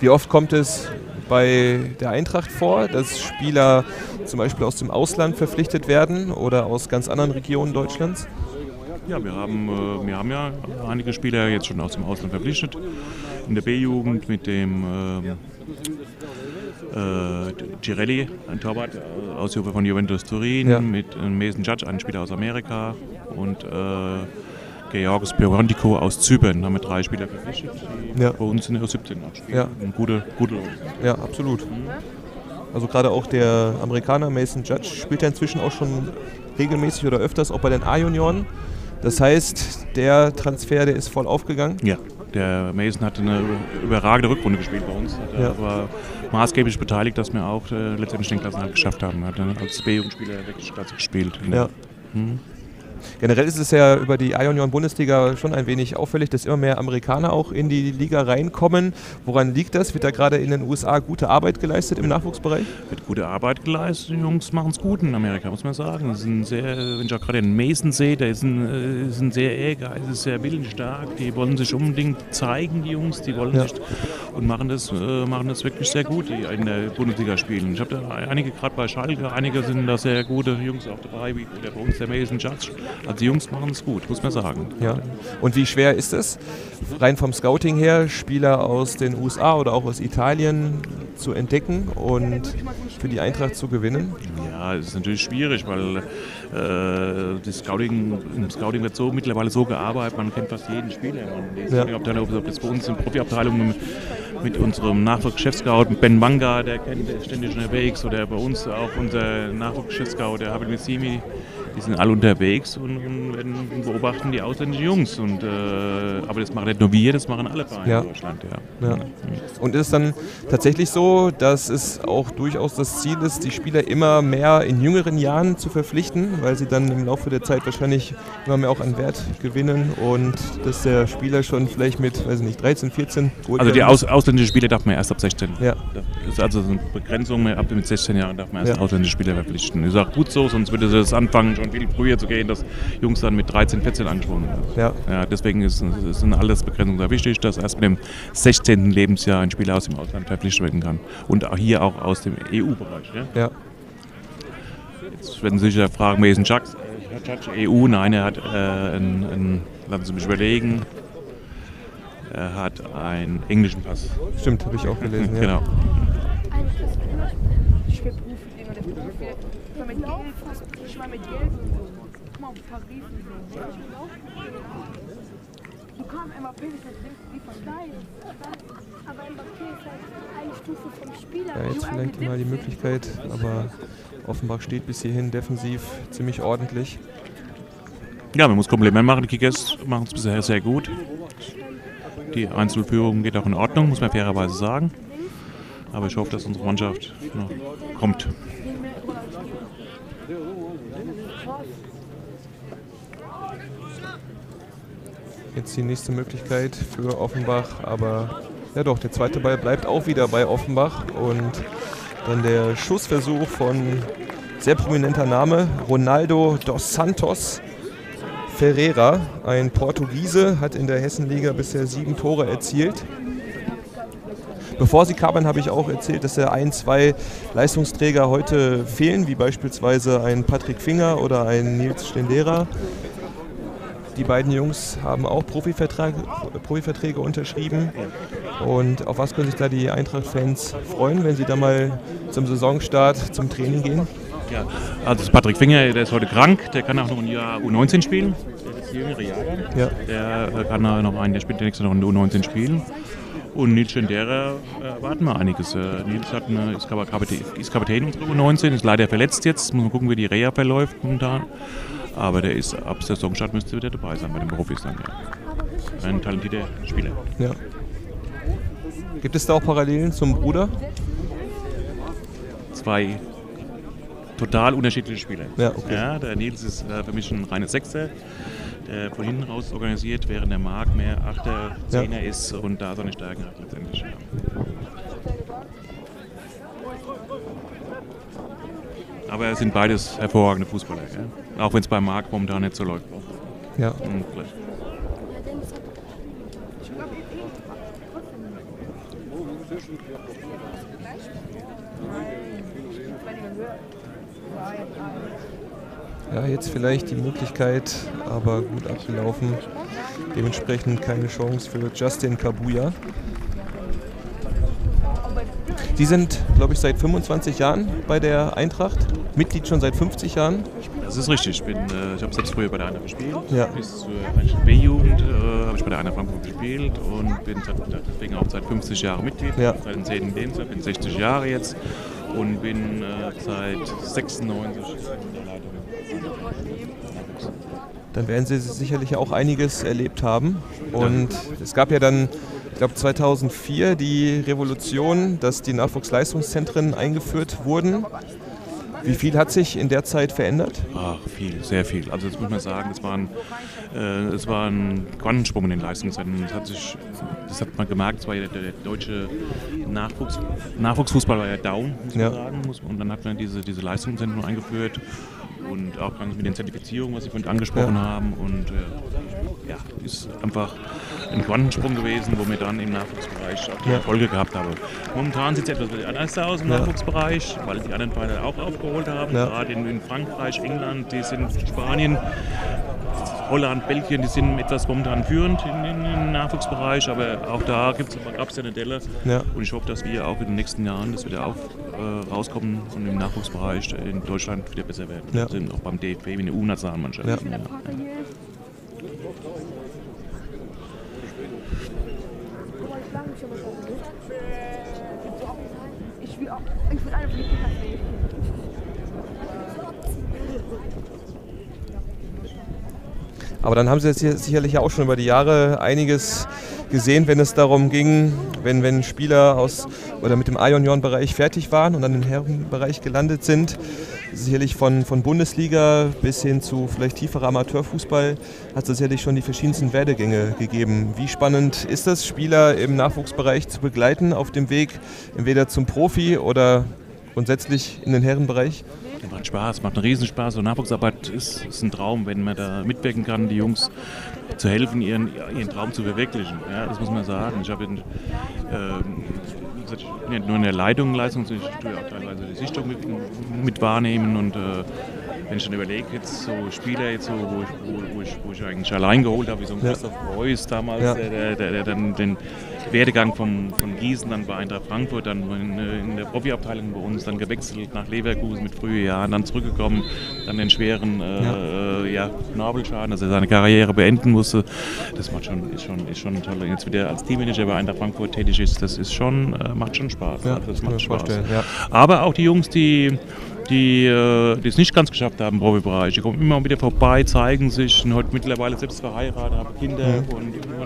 Wie oft kommt es bei der Eintracht vor, dass Spieler zum Beispiel aus dem Ausland verpflichtet werden oder aus ganz anderen Regionen Deutschlands? Ja, wir haben, äh, wir haben ja einige Spieler jetzt schon aus dem Ausland verpflichtet. In der B-Jugend mit dem ähm, Äh, Cirelli, ein Torwart aus von Juventus Turin, ja. mit äh, Mason Judge, ein Spieler aus Amerika, und äh, Georgos Pirontico aus Zypern. Da haben wir drei Spieler verpflichtet, die ja. bei uns in der U siebzehn abspielen. Ja. Und gute, gute Leute. Ja, absolut. Mhm. Also gerade auch der Amerikaner Mason Judge spielt ja inzwischen auch schon regelmäßig oder öfters auch bei den A-Junioren. Das heißt, der Transfer, der ist voll aufgegangen. Ja. Der Mason hat eine überragende Rückrunde gespielt bei uns, hat ja. aber maßgeblich beteiligt, dass wir auch äh, letztendlich den Klassenerhalt geschafft haben. Hat dann als B-Jugendspieler wirklich klasse gespielt. Ja. Mhm. Generell ist es ja über die A-Junioren-Bundesliga schon ein wenig auffällig, dass immer mehr Amerikaner auch in die Liga reinkommen. Woran liegt das? Wird da gerade in den U S A gute Arbeit geleistet im Nachwuchsbereich? Wird gute Arbeit geleistet. Die Jungs machen es gut in Amerika, muss man sagen. Das ist ein sehr, wenn ich auch gerade den Mason sehe, der ist ein, ist ein sehr ehrgeizig, sehr willensstark. Die wollen sich unbedingt zeigen, die Jungs. Die wollen ja. sich und machen das, machen das wirklich sehr gut, die in der Bundesliga spielen. Ich habe da einige, gerade bei Schalke, einige sind da sehr gute Jungs auch dabei, wie der bei uns der Mason Judge. Also die Jungs machen es gut, muss man sagen. Ja. Und wie schwer ist es, rein vom Scouting her, Spieler aus den U S A oder auch aus Italien zu entdecken und für die Eintracht zu gewinnen? Ja, das ist natürlich schwierig, weil äh, das Scouting, im Scouting wird so mittlerweile so gearbeitet, man kennt fast jeden Spieler. Ja. Ob das bei uns in der Profiabteilung mit, mit unserem Nachwuchschefscout Ben Manga, der kennt der ständig unterwegs, oder bei uns auch unser Nachwuchschefscout, der Habil Missimi, die sind alle unterwegs und, und, und beobachten die ausländischen Jungs. Und, äh, aber das machen nicht nur wir, das machen alle Vereine ja. in Deutschland. Ja. Ja. Ja. Und ist es dann tatsächlich so, dass es auch durchaus das Ziel ist, die Spieler immer mehr in jüngeren Jahren zu verpflichten, weil sie dann im Laufe der Zeit wahrscheinlich immer mehr auch an Wert gewinnen und dass der Spieler schon vielleicht mit, weiß nicht, dreizehn, vierzehn... Also die aus, ausländischen Spieler darf man erst ab sechzehn. Ja. Das ist also eine Begrenzung, ab mit sechzehn Jahren darf man erst ja. ausländische Spieler verpflichten. Ich sage gut so, sonst würde das anfangen, schon viel früher zu gehen, dass Jungs dann mit dreizehn, vierzehn angesprochen werden. Ja. Ja, deswegen ist, ist eine Altersbegrenzung sehr wichtig, dass erst mit dem sechzehnten Lebensjahr ein Spieler aus dem Ausland verpflichtet werden kann. Und auch hier auch aus dem E U-Bereich. Ne? Ja. Jetzt werden Sie sicher fragen, Mason Judge, E U, nein, er hat äh, einen, einen, lassen Sie mich überlegen, er hat einen englischen Pass. Stimmt, habe ich auch gelesen. Ja. Genau. Ja, jetzt vielleicht mal die Möglichkeit, aber Offenbach steht bis hierhin defensiv ziemlich ordentlich. Ja, man muss Kompliment machen, die Kickers machen es bisher sehr gut. Die Einzelführung geht auch in Ordnung, muss man fairerweise sagen. Aber ich hoffe, dass unsere Mannschaft noch kommt. Jetzt die nächste Möglichkeit für Offenbach, aber ja doch, der zweite Ball bleibt auch wieder bei Offenbach und dann der Schussversuch von sehr prominenter Name, Ronaldo dos Santos Ferreira. Ein Portugiese, hat in der Hessenliga bisher sieben Tore erzielt. Bevor sie kamen, habe ich auch erzählt, dass ja ein, zwei Leistungsträger heute fehlen, wie beispielsweise ein Patrick Finger oder ein Nils Stendera. Die beiden Jungs haben auch Profivertrag, Profiverträge unterschrieben. Und auf was können sich da die Eintracht-Fans freuen, wenn sie da mal zum Saisonstart zum Training gehen? Ja, also Patrick Finger, der ist heute krank, der kann auch noch ein Jahr U neunzehn spielen. Der ist jüngere Jahre. Ja. Der kann noch einen, der spielt der nächste noch in U neunzehn spielen. Und Nils Stendera erwarten wir einiges. Nils hat eine, ist Kapitän, ist Kapitän unserer U neunzehn, ist leider verletzt jetzt. Muss man gucken, wie die Reha verläuft momentan. Aber der ist ab Saisonstart müsste wieder dabei sein bei den Profis dann. Ja. Ein talentierter Spieler. Ja. Gibt es da auch Parallelen zum Bruder? Zwei total unterschiedliche Spieler. Ja, okay. Ja, der Nils ist für mich ein reines Sechser. Von hinten raus organisiert, während der Marc mehr Achter, Zehner ja. ist und da seine Stärken hat letztendlich. Aber es sind beides hervorragende Fußballer, ja? Auch wenn es bei Marc momentan nicht so läuft. Ja. Und ja, jetzt vielleicht die Möglichkeit, aber gut abgelaufen. Dementsprechend keine Chance für Justin Kabuya. Sie sind, glaube ich, seit fünfundzwanzig Jahren bei der Eintracht, Mitglied schon seit fünfzig Jahren. Das ist richtig. Ich, bin, äh, ich habe selbst früher bei der Eintracht gespielt. Ja. Bis zur B-Jugend äh, habe ich bei der Eintracht Frankfurt gespielt und bin seit, deswegen auch seit fünfzig Jahren Mitglied. Ja. Seit dem zehnten Lebensjahr, bin sechzig Jahre jetzt und bin äh, seit sechsundneunzig Leiter. Dann werden Sie sicherlich auch einiges erlebt haben. Und es gab ja dann, ich glaube zweitausendvier, die Revolution, dass die Nachwuchsleistungszentren eingeführt wurden. Wie viel hat sich in der Zeit verändert? Ach, viel, sehr viel. Also das muss man sagen, das war ein, äh, das war ein Quantensprung in den Leistungszentren. Das hat sich, das hat man gemerkt, war ja der, der deutsche Nachwuchs, Nachwuchsfußball war ja down, muss man ja. sagen. Und dann hat man diese, diese Leistungszentren eingeführt. Und auch mit den Zertifizierungen, was Sie vorhin angesprochen ja. haben. Und äh, ja, ist einfach ein Quantensprung gewesen, wo wir dann im Nachwuchsbereich auch die ja. Erfolge gehabt haben. Momentan sieht es etwas anders aus im ja. Nachwuchsbereich, weil die anderen Vereine auch aufgeholt haben. Ja. Gerade in, in Frankreich, England, die sind Spanien, Holland, Belgien, die sind etwas momentan führend im Nachwuchsbereich. Aber auch da gab es ja eine Delle. Ja. Und ich hoffe, dass wir auch in den nächsten Jahren das wieder auf rauskommen und im Nachwuchsbereich in Deutschland wieder besser werden. Ja. Sind auch beim D F B in der U-Nationalmannschaft. Ja. Ja. Aber dann haben sie jetzt hier sicherlich auch schon über die Jahre einiges gesehen, wenn es darum ging, wenn, wenn Spieler aus oder mit dem A-Junioren-Bereich fertig waren und dann im Herrenbereich gelandet sind. Sicherlich von, von Bundesliga bis hin zu vielleicht tieferer Amateurfußball hat es sicherlich schon die verschiedensten Werdegänge gegeben. Wie spannend ist das, Spieler im Nachwuchsbereich zu begleiten auf dem Weg entweder zum Profi oder grundsätzlich in den Herrenbereich? Ja, macht Spaß, macht einen Riesenspaß. So Nachwuchsarbeit ist, ist ein Traum, wenn man da mitwirken kann, die Jungs zu helfen, ihren, ihren Traum zu verwirklichen. Ja, das muss man sagen. Ich habe ähm, nicht nur in der Leitung Leistung, sondern ich tue auch teilweise die Sichtung mit, mit wahrnehmen. Und äh, wenn ich dann überlege, jetzt so Spieler, jetzt so, wo, ich, wo, wo, ich, wo ich eigentlich allein geholt habe, wie so ein Christoph Preuß damals, ja. der, der, der dann den Werdegang vom, von Gießen, dann bei Eintracht Frankfurt, dann in, in der Profiabteilung bei uns, dann gewechselt nach Leverkusen mit frühen Jahren, dann zurückgekommen, dann den schweren äh, ja. Ja, Knorpelschaden, dass er seine Karriere beenden musste. Das macht schon, ist, schon, ist schon toll. Jetzt wieder als Teammanager bei Eintracht Frankfurt tätig ist, das ist schon, äh, macht schon Spaß. Ja, das macht Spaß. Ja. Aber auch die Jungs, die die es nicht ganz geschafft haben im Profibereich. Die kommen immer wieder vorbei, zeigen sich, und heute mittlerweile selbst verheiratet, haben Kinder ja.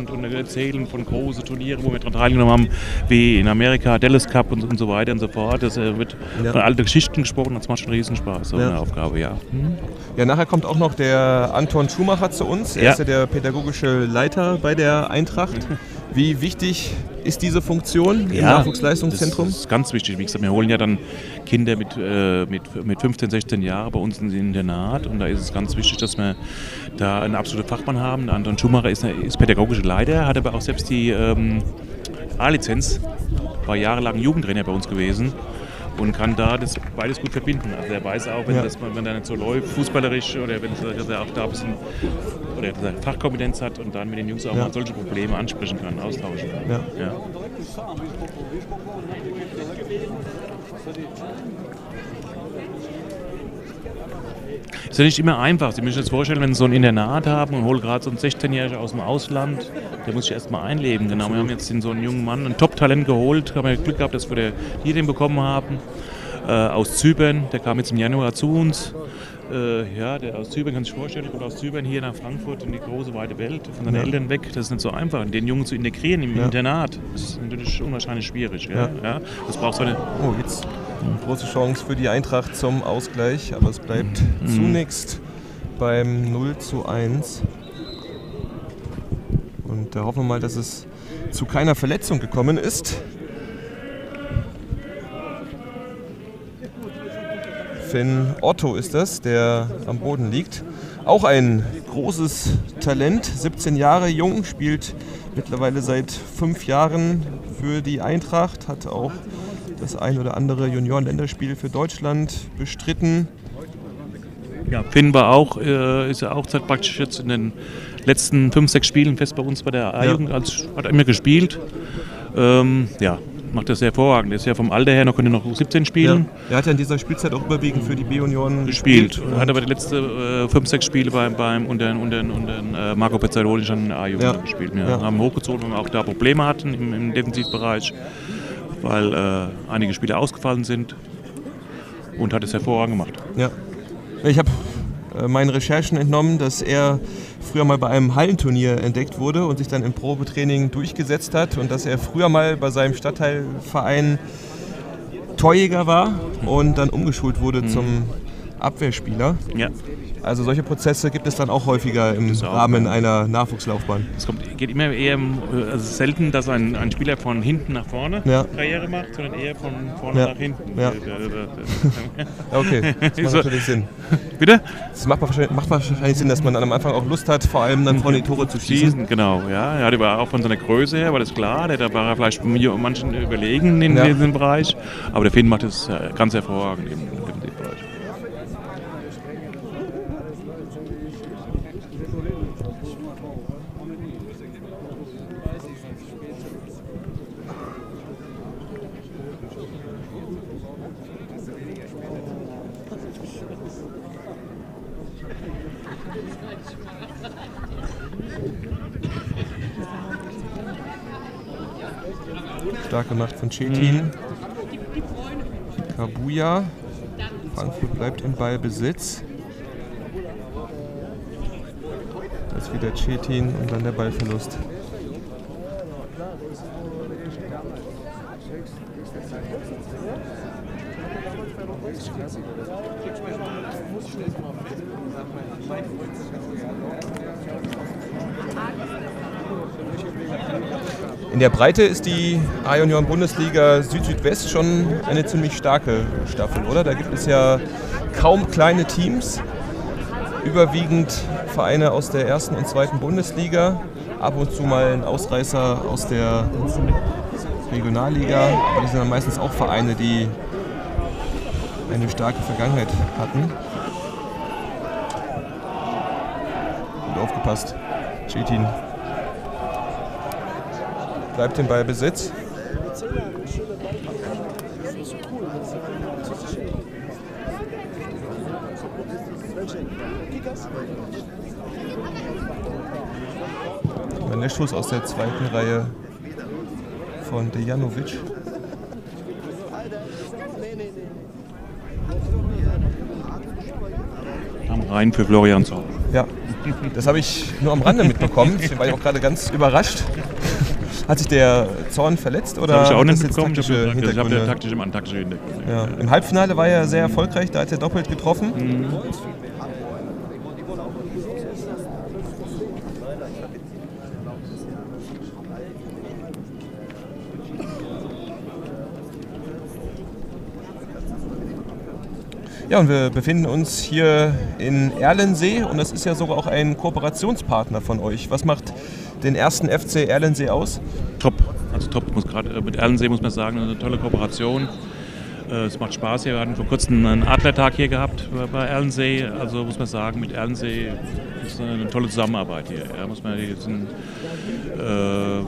und, und, und erzählen von großen Turnieren, wo wir daran teilgenommen haben, wie in Amerika, Dallas Cup und, und so weiter und so fort. Es wird ja. von alten Geschichten gesprochen, das macht schon Riesenspaß, so ja. eine Aufgabe, ja. Mhm. Ja, nachher kommt auch noch der Anton Schumacher zu uns, er ja. ist ja der pädagogische Leiter bei der Eintracht. Mhm. Wie wichtig ist diese Funktion im ja, Nachwuchsleistungszentrum? Das ist ganz wichtig. Wie gesagt, wir holen ja dann Kinder mit, äh, mit, mit fünfzehn, sechzehn Jahren bei uns ins Internat. Und da ist es ganz wichtig, dass wir da einen absoluten Fachmann haben. Anton Schumacher ist, eine, ist pädagogischer Leiter, hat aber auch selbst die ähm, A-Lizenz, war jahrelang Jugendtrainer bei uns gewesen. Und kann da das beides gut verbinden. Also er weiß auch, wenn, ja. das, wenn er nicht so läuft, fußballerisch, oder wenn dass er auch da ein bisschen oder Fachkompetenz hat und dann mit den Jungs auch ja. mal solche Probleme ansprechen kann, austauschen kann. Ja. Ja. Ist ja nicht immer einfach. Sie müssen sich das vorstellen, wenn Sie so ein Internat haben und holen gerade so einen sechzehnjährigen aus dem Ausland, der muss sich erstmal einleben. Genau, wir haben jetzt so einen jungen Mann, ein Top-Talent geholt, haben wir Glück gehabt, dass wir hier den bekommen haben, äh, aus Zypern, der kam jetzt im Januar zu uns. Äh, ja, der aus Zypern, kann sich vorstellen, kommt aus Zypern hier nach Frankfurt in die große, weite Welt, von seinen ja. Eltern weg, das ist nicht so einfach. Den Jungen zu integrieren im ja. Internat, das ist natürlich unwahrscheinlich schwierig. Ja. Ja. Ja, das braucht so eine... Oh, jetzt. Große Chance für die Eintracht zum Ausgleich, aber es bleibt mhm. zunächst beim null zu eins. Und da hoffen wir mal, dass es zu keiner Verletzung gekommen ist. Finn Otto ist das, der am Boden liegt. Auch ein großes Talent, siebzehn Jahre jung, spielt mittlerweile seit fünf Jahren für die Eintracht, hat auch das ein oder andere Junioren-Länderspiel für Deutschland bestritten. Ja, Finn war auch, äh, ist ja auch seit praktisch jetzt in den letzten fünf, sechs Spielen fest bei uns bei der A-Jugend, ja. als, hat immer gespielt. Ähm, ja, macht das sehr hervorragend. Er ist ja vom Alter her noch, könnte noch U siebzehn spielen. Ja. Er hat ja in dieser Spielzeit auch überwiegend für die B-Junioren gespielt. Er hat aber die letzten äh, fünf, sechs Spiele beim, beim unter, unter, unter äh, Marco Pezzaioli schon in der A-Jugend ja. gespielt. Wir ja. haben hochgezogen, weil wir auch da Probleme hatten im, im Defensivbereich, weil äh, einige Spieler ausgefallen sind, und hat es hervorragend gemacht. Ja. Ich habe äh, meinen Recherchen entnommen, dass er früher mal bei einem Hallenturnier entdeckt wurde und sich dann im Probetraining durchgesetzt hat, und dass er früher mal bei seinem Stadtteilverein Torjäger war mhm. und dann umgeschult wurde mhm. zum Abwehrspieler. Ja. Also solche Prozesse gibt es dann auch häufiger im auch, Rahmen ja. einer Nachwuchslaufbahn. Es kommt, geht immer eher, also selten, dass ein, ein Spieler von hinten nach vorne ja. Karriere macht, sondern eher von vorne ja. nach hinten. Ja. Okay, das macht so. natürlich Sinn. Bitte? Das macht wahrscheinlich, macht wahrscheinlich Sinn, dass man dann am Anfang auch Lust hat, vor allem dann vorne die Tore zu schießen. Genau, ja. Er war auch von seiner Größe her, war das klar, der war er vielleicht manchen überlegen in ja. diesem Bereich, aber der Finn macht das ganz hervorragend im Bereich. Stark gemacht von Çetin. Mhm. Kabuya. Frankfurt bleibt im Ballbesitz. Jetzt wieder Çetin und dann der Ballverlust. In der Breite ist die A-Junioren-Bundesliga Süd-Südwest schon eine ziemlich starke Staffel, oder? Da gibt es ja kaum kleine Teams, überwiegend Vereine aus der ersten und zweiten Bundesliga, ab und zu mal ein Ausreißer aus der Regionalliga, aber das sind dann meistens auch Vereine, die eine starke Vergangenheit hatten. Gut aufgepasst, Çetin. Bleibt den Ballbesitz. Dann der Schuss aus der zweiten Reihe von Dejanovic. Am Rhein für Florian Zorn. Ja, das habe ich nur am Rande mitbekommen. Ich war auch gerade ganz überrascht. Hat sich der Zorn verletzt oder das habe ich auch nicht mitbekommen? Ich habe ja hab taktisch im taktische Hintergründe. Ja. Im Halbfinale war er sehr erfolgreich, da hat er doppelt getroffen. Mhm. Ja, und wir befinden uns hier in Erlensee und das ist ja sogar auch ein Kooperationspartner von euch. Was macht den ersten F C Erlensee aus? Top, also top, muss gerade mit Erlensee muss man sagen, eine tolle Kooperation. Es macht Spaß hier, wir hatten vor kurzem einen Adlertag hier gehabt bei Erlensee, also muss man sagen, mit Erlensee ist eine tolle Zusammenarbeit hier. Ja, muss man jetzt ein, äh,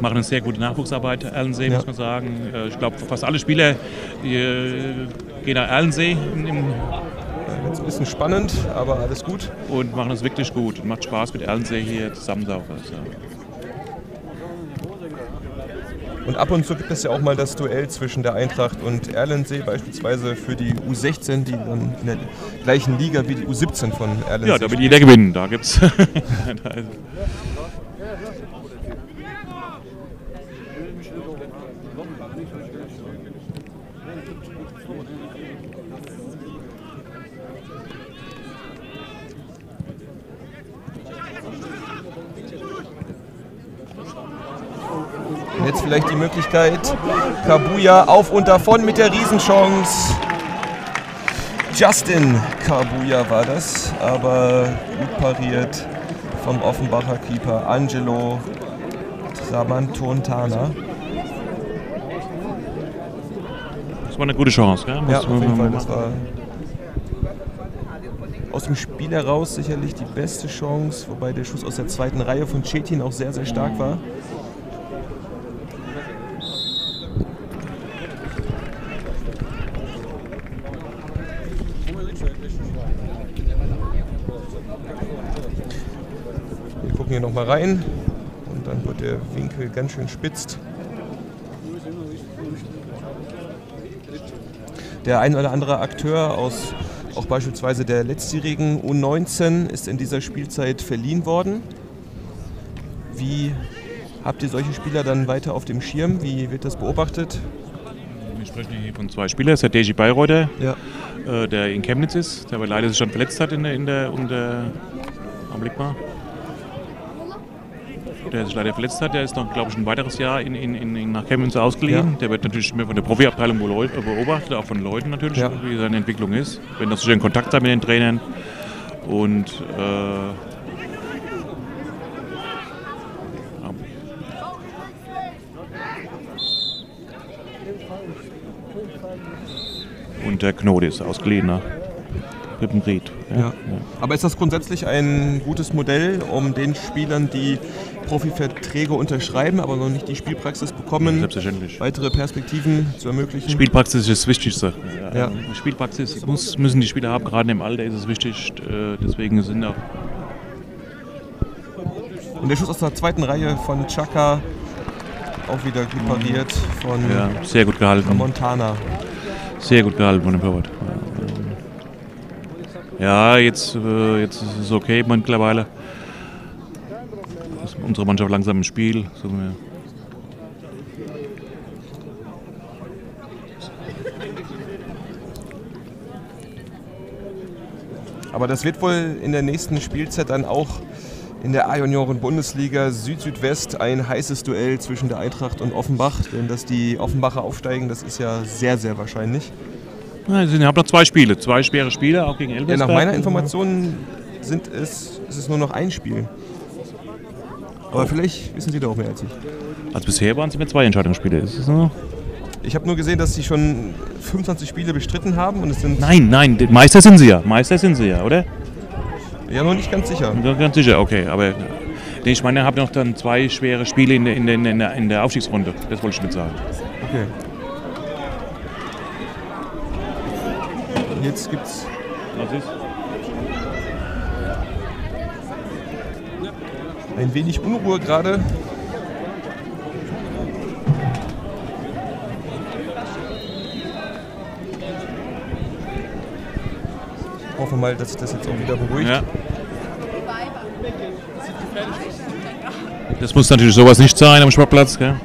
machen eine sehr gute Nachwuchsarbeit, Erlensee, ja, muss man sagen. Ich glaube, fast alle Spieler gehen nach Erlensee. Jetzt ein bisschen spannend, aber alles gut. Und machen es wirklich gut. Macht Spaß mit Erlensee hier zusammen. Ja. Und ab und zu gibt es ja auch mal das Duell zwischen der Eintracht und Erlensee, beispielsweise für die U sechzehn, die dann in der gleichen Liga wie die U siebzehn von Erlensee. Ja, da will jeder gewinnen. Da gibt's. Jetzt vielleicht die Möglichkeit, Kabuya auf und davon mit der Riesenchance. Justin Kabuya war das, aber gut pariert vom Offenbacher Keeper Angelo Trabantontana. Das war eine gute Chance, gell? Ja, auf jeden Fall. Das war aus dem Spiel heraus sicherlich die beste Chance, wobei der Schuss aus der zweiten Reihe von Çetin auch sehr, sehr stark war. Hier nochmal rein und dann wird der Winkel ganz schön spitzt. Der ein oder andere Akteur aus auch beispielsweise der letztjährigen U neunzehn ist in dieser Spielzeit verliehen worden. Wie habt ihr solche Spieler dann weiter auf dem Schirm? Wie wird das beobachtet? Wir sprechen hier von zwei Spielern. Das ist der Deji Bayreuther, ja, äh, der in Chemnitz ist, der aber leider sich schon verletzt hat in der, in der, in der Augenblick mal. Der sich leider verletzt hat, der ist noch, glaube ich, ein weiteres Jahr in, in, in, nach Chemnitz ausgeliehen. Ja. Der wird natürlich mehr von der Profiabteilung beobachtet, auch von Leuten natürlich, ja, wie seine Entwicklung ist. Wenn das so in Kontakt sein mit den Trainern. Und äh, ja. Und der Knode ist ausgeliehen nach Rippenried. Ja, ja. Ja. Aber ist das grundsätzlich ein gutes Modell, um den Spielern, die Profiverträge unterschreiben, aber noch nicht die Spielpraxis bekommen, selbstverständlich, weitere Perspektiven zu ermöglichen? Spielpraxis ist das Wichtigste. Ja. Spielpraxis muss, müssen die Spieler haben, gerade im Alter ist es wichtig, deswegen sind auch... Und der Schuss aus der zweiten Reihe von Chaka, auch wieder gut pariert von, ja, sehr gut gehalten, Montana. Sehr gut gehalten von dem Torwart. Ja, jetzt, jetzt ist es okay mittlerweile. ist unsere Mannschaft langsam im Spiel. So, ja. Aber das wird wohl in der nächsten Spielzeit dann auch in der A-Junioren-Bundesliga Süd-Südwest ein heißes Duell zwischen der Eintracht und Offenbach. Denn dass die Offenbacher aufsteigen, das ist ja sehr, sehr wahrscheinlich. Ja, sie haben noch zwei Spiele, zwei schwere Spiele, auch gegen Elversberg. Ja, nach meiner Information sind es, es ist nur noch ein Spiel. Aber oh, vielleicht wissen Sie doch mehr als ich. Also bisher waren es mit zwei Entscheidungsspiele. Ist es noch? Ich habe nur gesehen, dass sie schon fünfundzwanzig Spiele bestritten haben und es sind... Nein, nein, Meister sind sie ja. Meister sind sie ja, oder? Ja, noch nicht ganz sicher. Noch ganz sicher, okay. Aber nee, ich meine, ich habe noch dann zwei schwere Spiele in der, in, der, in der Aufstiegsrunde. Das wollte ich mit sagen. Okay. Jetzt gibt's... Was ist? Ein wenig Unruhe gerade. Hoffen mal, dass sich das jetzt auch wieder beruhigt. Ja. Das muss natürlich sowas nicht sein am Sportplatz, gell? Ja.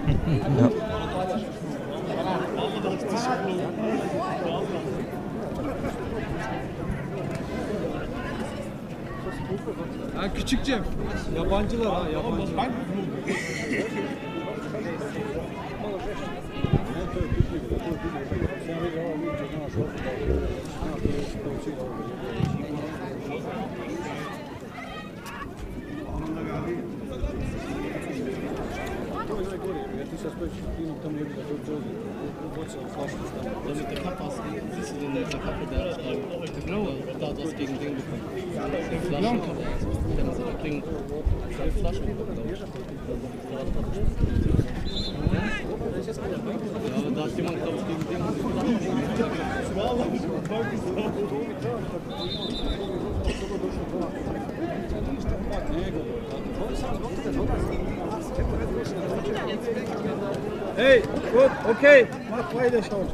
Hey, gut, okay, mach weiter schon.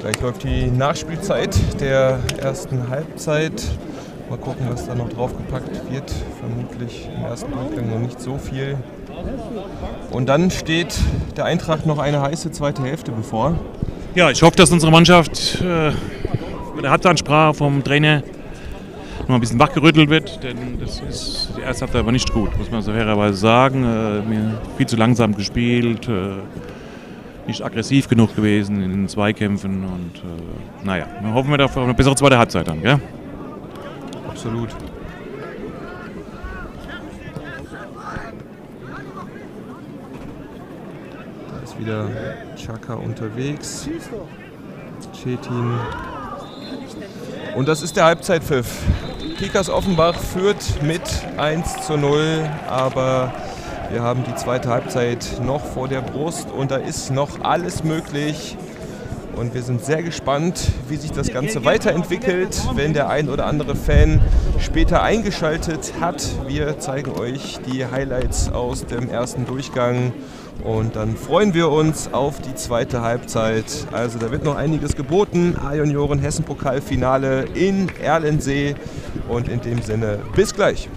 Gleich läuft die Nachspielzeit der ersten Halbzeit. Mal gucken, was da noch draufgepackt wird. Vermutlich im ersten Durchgang noch nicht so viel. Und dann steht der Eintracht noch eine heiße zweite Hälfte bevor. Ja, ich hoffe, dass unsere Mannschaft äh, mit der Halbzeitansprache vom Trainer noch ein bisschen wachgerüttelt wird, denn das ist die erste Halbzeit aber nicht gut, muss man so fairerweise sagen. Äh, viel zu langsam gespielt, äh, nicht aggressiv genug gewesen in den Zweikämpfen und äh, naja, dann hoffen wir darauf eine bessere zweite Halbzeit dann, gell? Absolut. Da ist wieder Chaka unterwegs. Çetin. Und das ist der Halbzeitpfiff. Kickers Offenbach führt mit eins zu null, aber wir haben die zweite Halbzeit noch vor der Brust und da ist noch alles möglich. Und wir sind sehr gespannt, wie sich das Ganze weiterentwickelt, wenn der ein oder andere Fan später eingeschaltet hat. Wir zeigen euch die Highlights aus dem ersten Durchgang und dann freuen wir uns auf die zweite Halbzeit. Also da wird noch einiges geboten. A-Junioren Hessen-Pokalfinale in Erlensee und in dem Sinne bis gleich.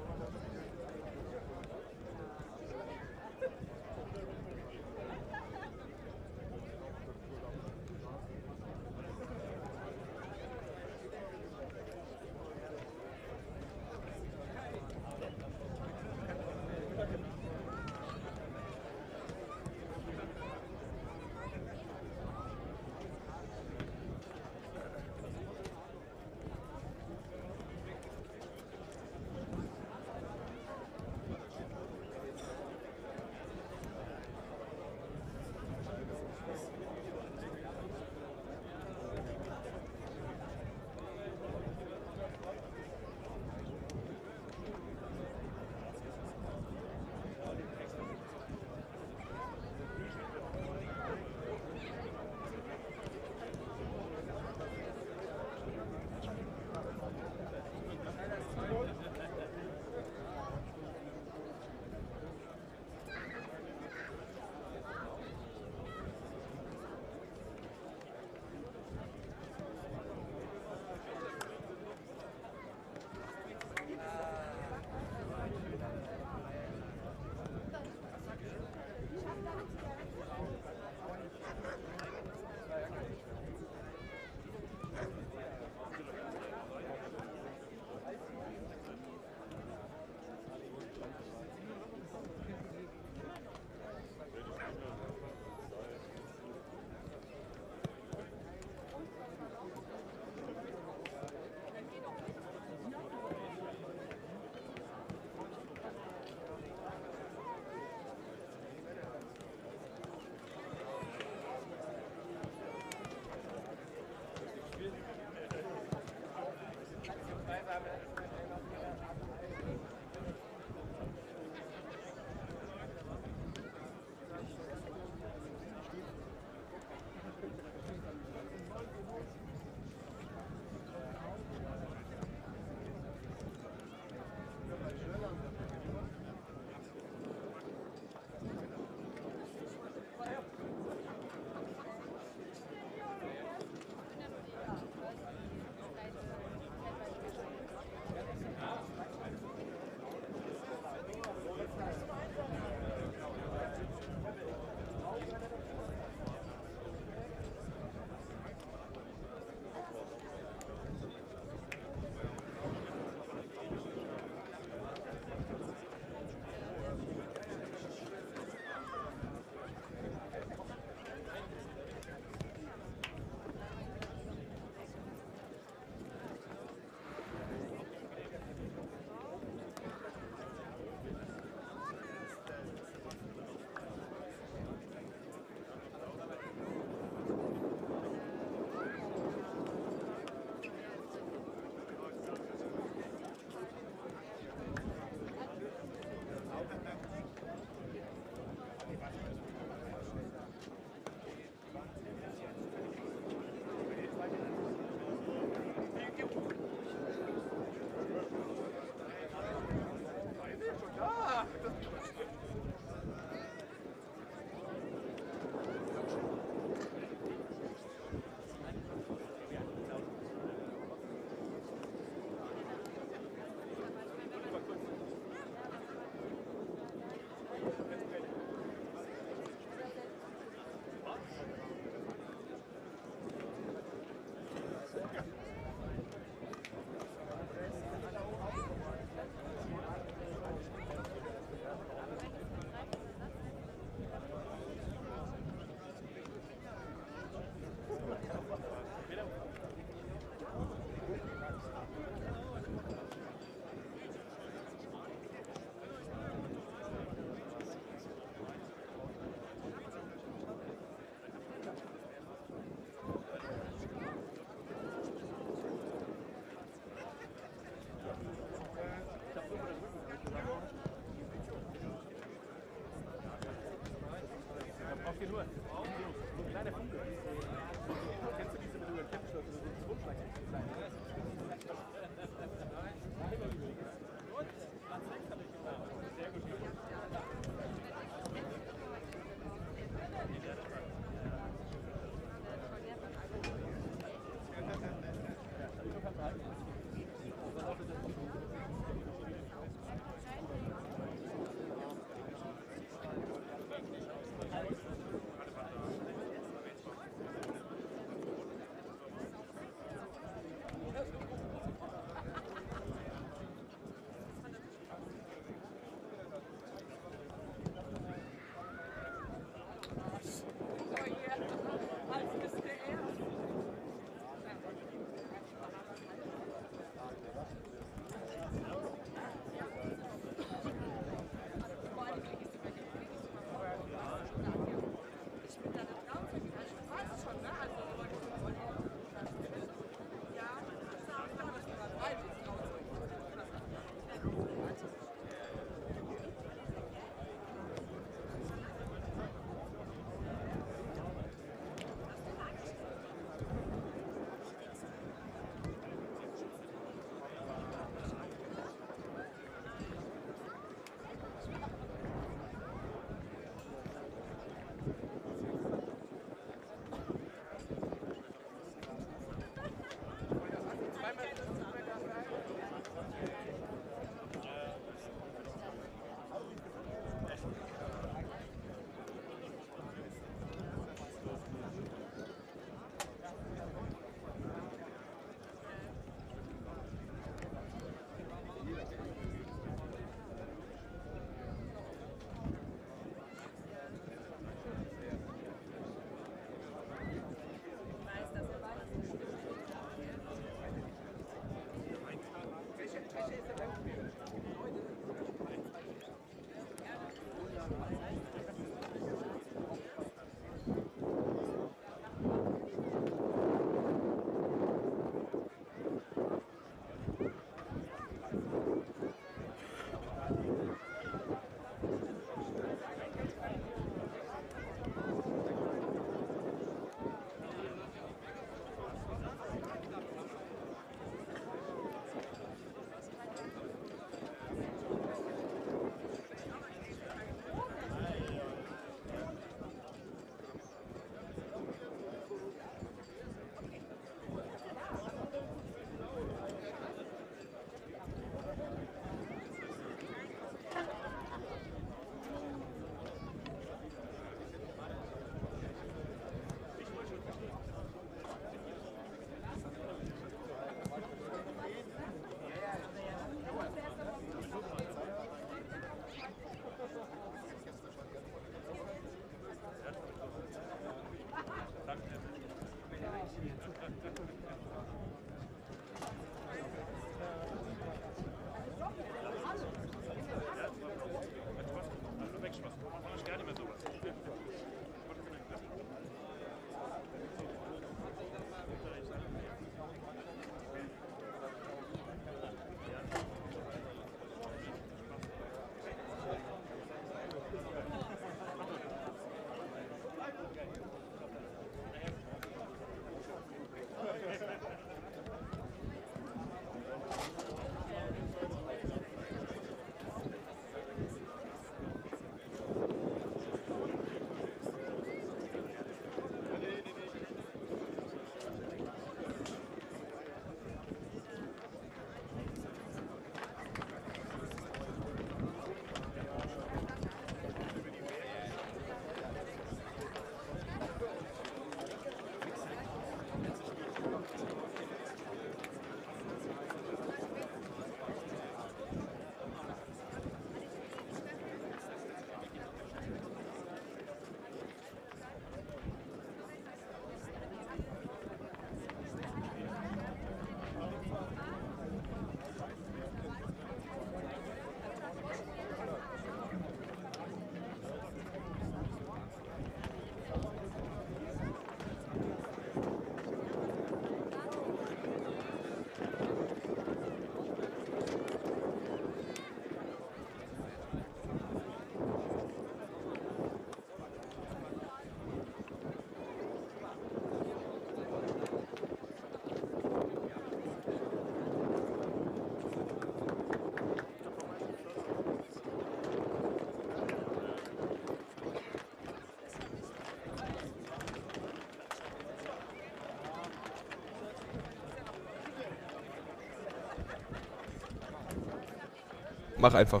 Mach einfach.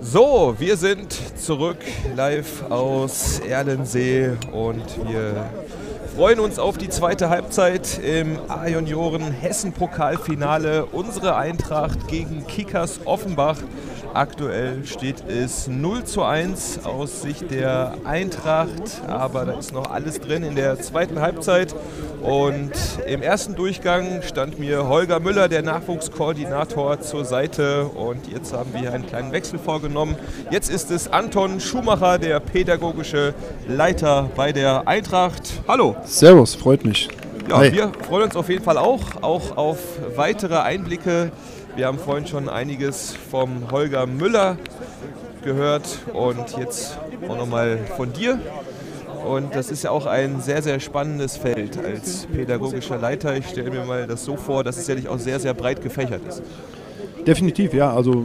So, wir sind zurück live aus Erlensee und wir freuen uns auf die zweite Halbzeit im A-Junioren Hessen-Pokalfinale. Unsere Eintracht gegen Kickers Offenbach. Aktuell steht es null zu eins aus Sicht der Eintracht, aber da ist noch alles drin in der zweiten Halbzeit. Und im ersten Durchgang stand mir Holger Müller, der Nachwuchskoordinator, zur Seite und jetzt haben wir einen kleinen Wechsel vorgenommen. Jetzt ist es Anton Schumacher, der pädagogische Leiter bei der Eintracht. Hallo. Servus, freut mich. Ja, hey. Wir freuen uns auf jeden Fall auch, auch auf weitere Einblicke. Wir haben vorhin schon einiges vom Holger Müller gehört und jetzt auch nochmal von dir. Und das ist ja auch ein sehr, sehr spannendes Feld als pädagogischer Leiter. Ich stelle mir mal das so vor, dass es ja auch sehr, sehr breit gefächert ist. Definitiv, ja. Also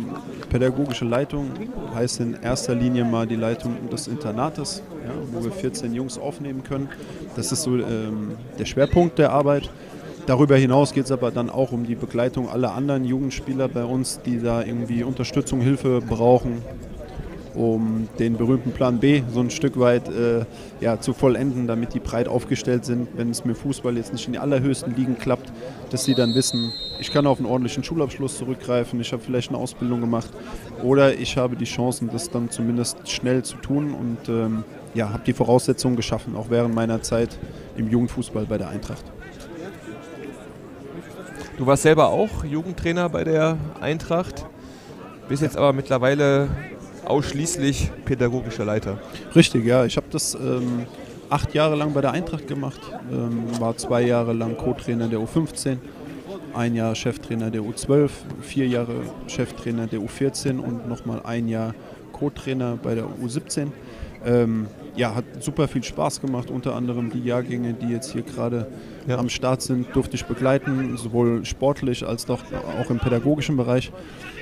pädagogische Leitung heißt in erster Linie mal die Leitung des Internates, ja, wo wir vierzehn Jungs aufnehmen können. Das ist so ähm, der Schwerpunkt der Arbeit. Darüber hinaus geht es aber dann auch um die Begleitung aller anderen Jugendspieler bei uns, die da irgendwie Unterstützung, Hilfe brauchen, um den berühmten Plan B so ein Stück weit äh, ja, zu vollenden, damit die breit aufgestellt sind, wenn es mit Fußball jetzt nicht in die allerhöchsten Ligen klappt, dass sie dann wissen, ich kann auf einen ordentlichen Schulabschluss zurückgreifen, ich habe vielleicht eine Ausbildung gemacht oder ich habe die Chancen, das dann zumindest schnell zu tun und ähm, ja, habe die Voraussetzungen geschaffen, auch während meiner Zeit im Jugendfußball bei der Eintracht. Du warst selber auch Jugendtrainer bei der Eintracht, bist jetzt aber mittlerweile ausschließlich pädagogischer Leiter. Richtig, ja. Ich habe das ähm, acht Jahre lang bei der Eintracht gemacht, ähm, war zwei Jahre lang Co-Trainer der U fünfzehn, ein Jahr Cheftrainer der U zwölf, vier Jahre Cheftrainer der U vierzehn und nochmal ein Jahr Co-Trainer bei der U siebzehn. Ähm, Ja, hat super viel Spaß gemacht, unter anderem die Jahrgänge, die jetzt hier gerade ja. am Start sind, durfte ich begleiten, sowohl sportlich als auch, auch im pädagogischen Bereich.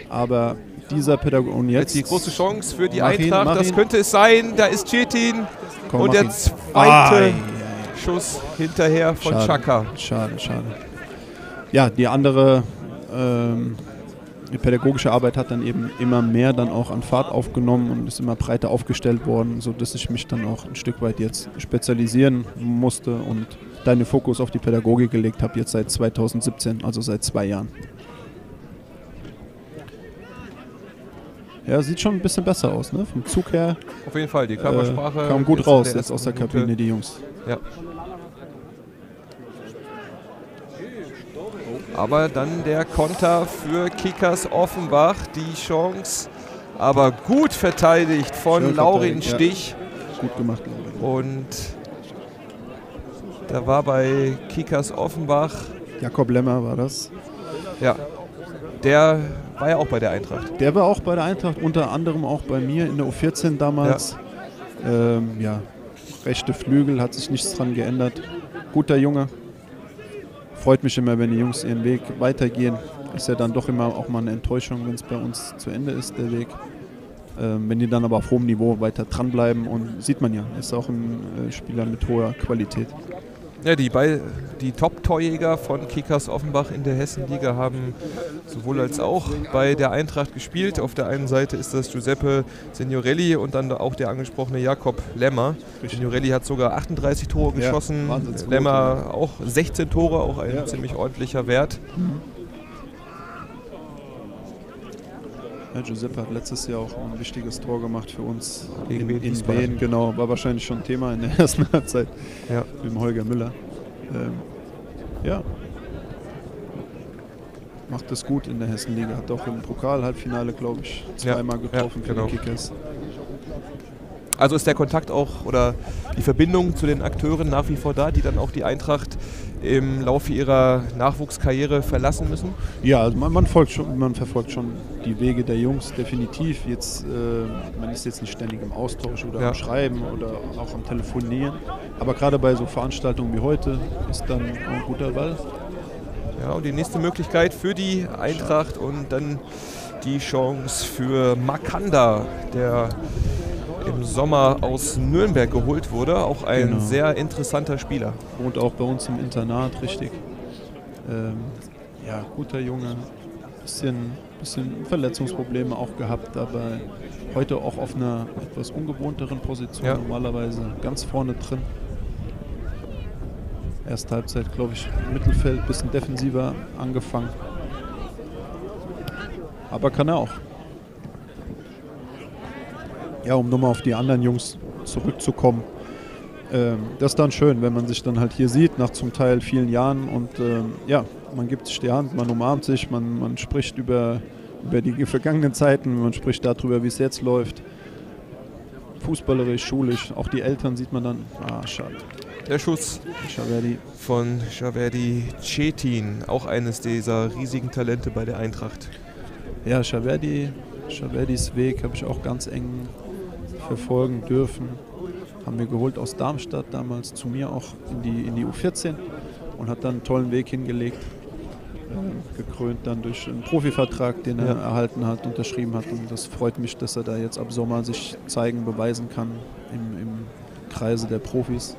Aber dieser Pädagoge und jetzt, jetzt die große Chance für die Eintracht, ihn, das ihn. könnte es sein, da ist Çetin Komm, und der zweite ah, ja, ja. Schuss hinterher von schade, Chaka. Schade, schade. Ja, die andere ähm, die pädagogische Arbeit hat dann eben immer mehr dann auch an Fahrt aufgenommen und ist immer breiter aufgestellt worden, sodass ich mich dann auch ein Stück weit jetzt spezialisieren musste und dann den Fokus auf die Pädagogik gelegt habe, jetzt seit zweitausendsiebzehn, also seit zwei Jahren. Ja, sieht schon ein bisschen besser aus, ne? Vom Zug her. Auf jeden Fall, die Körpersprache. Äh, kam gut raus, jetzt aus der Kabine, die Jungs. Ja. Aber dann der Konter für Kickers Offenbach, die Chance, aber gut verteidigt von Schön Laurin Stich. Ja. Gut gemacht, Laurin. Und da war bei Kickers Offenbach Jakob Lemmer war das. Ja, der war ja auch bei der Eintracht. Der war auch bei der Eintracht, unter anderem auch bei mir in der U vierzehn damals. Ja, ähm, ja. Rechte Flügel, hat sich nichts dran geändert. Guter Junge. Freut mich immer, wenn die Jungs ihren Weg weitergehen. Ist ja dann doch immer auch mal eine Enttäuschung, wenn es bei uns zu Ende ist, der Weg. Ähm, wenn die dann aber auf hohem Niveau weiter dranbleiben und sieht man ja, ist auch ein äh, Spieler mit hoher Qualität. Ja, die, die Top-Torjäger von Kickers Offenbach in der Hessenliga haben sowohl als auch bei der Eintracht gespielt. Auf der einen Seite ist das Giuseppe Signorelli und dann auch der angesprochene Jakob Lemmer. Signorelli hat sogar achtunddreißig Tore geschossen, ja, Lemmer gut, auch sechzehn Tore, auch ein ja. ziemlich ordentlicher Wert. Mhm. Ja, Giuseppe hat letztes Jahr auch ein wichtiges Tor gemacht für uns gegen in, in Wien, genau, war wahrscheinlich schon Thema in der ersten Halbzeit ja. mit dem Holger Müller. Ähm, ja, macht das gut in der Hessenliga, hat auch im Pokal-Halbfinale, glaube ich, zweimal ja. getroffen ja, genau. für die Kickers. Also ist der Kontakt auch oder die Verbindung zu den Akteuren nach wie vor da, die dann auch die Eintracht im Laufe ihrer Nachwuchskarriere verlassen müssen? Ja, also man, man, folgt schon, man verfolgt schon die Wege der Jungs definitiv. Jetzt, äh, man ist jetzt nicht ständig im Austausch oder ja. am Schreiben oder auch am Telefonieren. Aber gerade bei so Veranstaltungen wie heute ist dann ein guter Ball. Ja, und die nächste Möglichkeit für die Eintracht und dann die Chance für Makanda, der im Sommer aus Nürnberg geholt wurde. Auch ein genau. sehr interessanter Spieler. Wohnt auch bei uns im Internat, richtig. Ähm, ja, guter Junge. bisschen, bisschen Verletzungsprobleme auch gehabt, aber heute auch auf einer etwas ungewohnteren Position, ja. Normalerweise ganz vorne drin. Erste Halbzeit, glaube ich, Mittelfeld, bisschen defensiver angefangen. Aber kann er auch. Ja, um nochmal auf die anderen Jungs zurückzukommen. Ähm, das ist dann schön, wenn man sich dann halt hier sieht, nach zum Teil vielen Jahren. Und ähm, ja, man gibt sich die Hand, man umarmt sich, man, man spricht über, über die vergangenen Zeiten, man spricht darüber, wie es jetzt läuft. Fußballerisch, schulisch, auch die Eltern sieht man dann. Ah, schade. Der Schuss Şaverdi. Von Şaverdi Çetin, auch eines dieser riesigen Talente bei der Eintracht. Ja, Şaverdi, Şaverdis Weg habe ich auch ganz eng verfolgen dürfen. Haben wir geholt aus Darmstadt, damals zu mir auch in die, in die U vierzehn, und hat dann einen tollen Weg hingelegt, äh, gekrönt dann durch einen Profivertrag, den er ja. erhalten hat, unterschrieben hat. Und das freut mich, dass er da jetzt ab Sommer sich zeigen, beweisen kann im, im Kreise der Profis.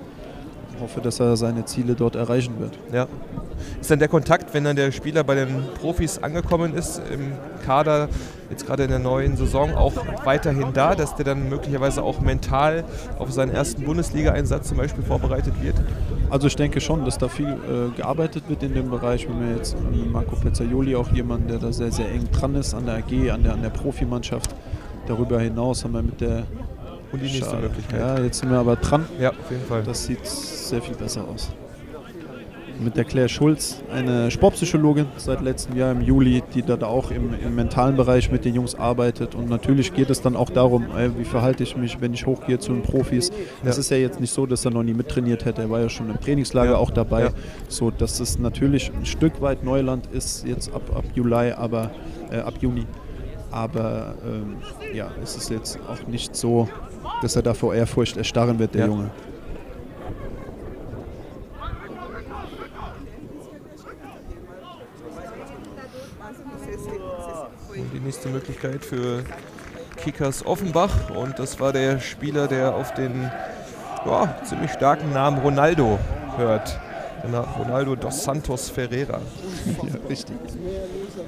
Ich hoffe, dass er seine Ziele dort erreichen wird. Ja. Ist dann der Kontakt, wenn dann der Spieler bei den Profis angekommen ist, im Kader, jetzt gerade in der neuen Saison, auch weiterhin da, dass der dann möglicherweise auch mental auf seinen ersten Bundesliga-Einsatz zum Beispiel vorbereitet wird? Also ich denke schon, dass da viel äh, gearbeitet wird in dem Bereich. Wenn wir jetzt äh, Marco Pezzaioli, auch jemand, der da sehr, sehr eng dran ist an der A G, an der, an der Profimannschaft. Darüber hinaus haben wir mit der... Und die nächste Schade. Möglichkeit. Ja, jetzt sind wir aber dran. Ja, auf jeden Fall. Das sieht sehr viel besser aus. Mit der Claire Schulz, eine Sportpsychologin seit letztem Jahr im Juli, die da auch im, im mentalen Bereich mit den Jungs arbeitet. Und natürlich geht es dann auch darum, ey, wie verhalte ich mich, wenn ich hochgehe zu den Profis. Es ja. ist ja jetzt nicht so, dass er noch nie mittrainiert hätte. Er war ja schon im Trainingslager ja. auch dabei. Ja. So, dass es natürlich ein Stück weit Neuland ist, jetzt ab, ab Juli, aber äh, ab Juni. Aber ähm, ja, es ist jetzt auch nicht so, dass er da vor Ehrfurcht erstarren wird, der ja. Junge. Und die nächste Möglichkeit für Kickers Offenbach. Und das war der Spieler, der auf den ja, ziemlich starken Namen Ronaldo hört. Ronaldo dos Santos Ferreira. Ja, richtig.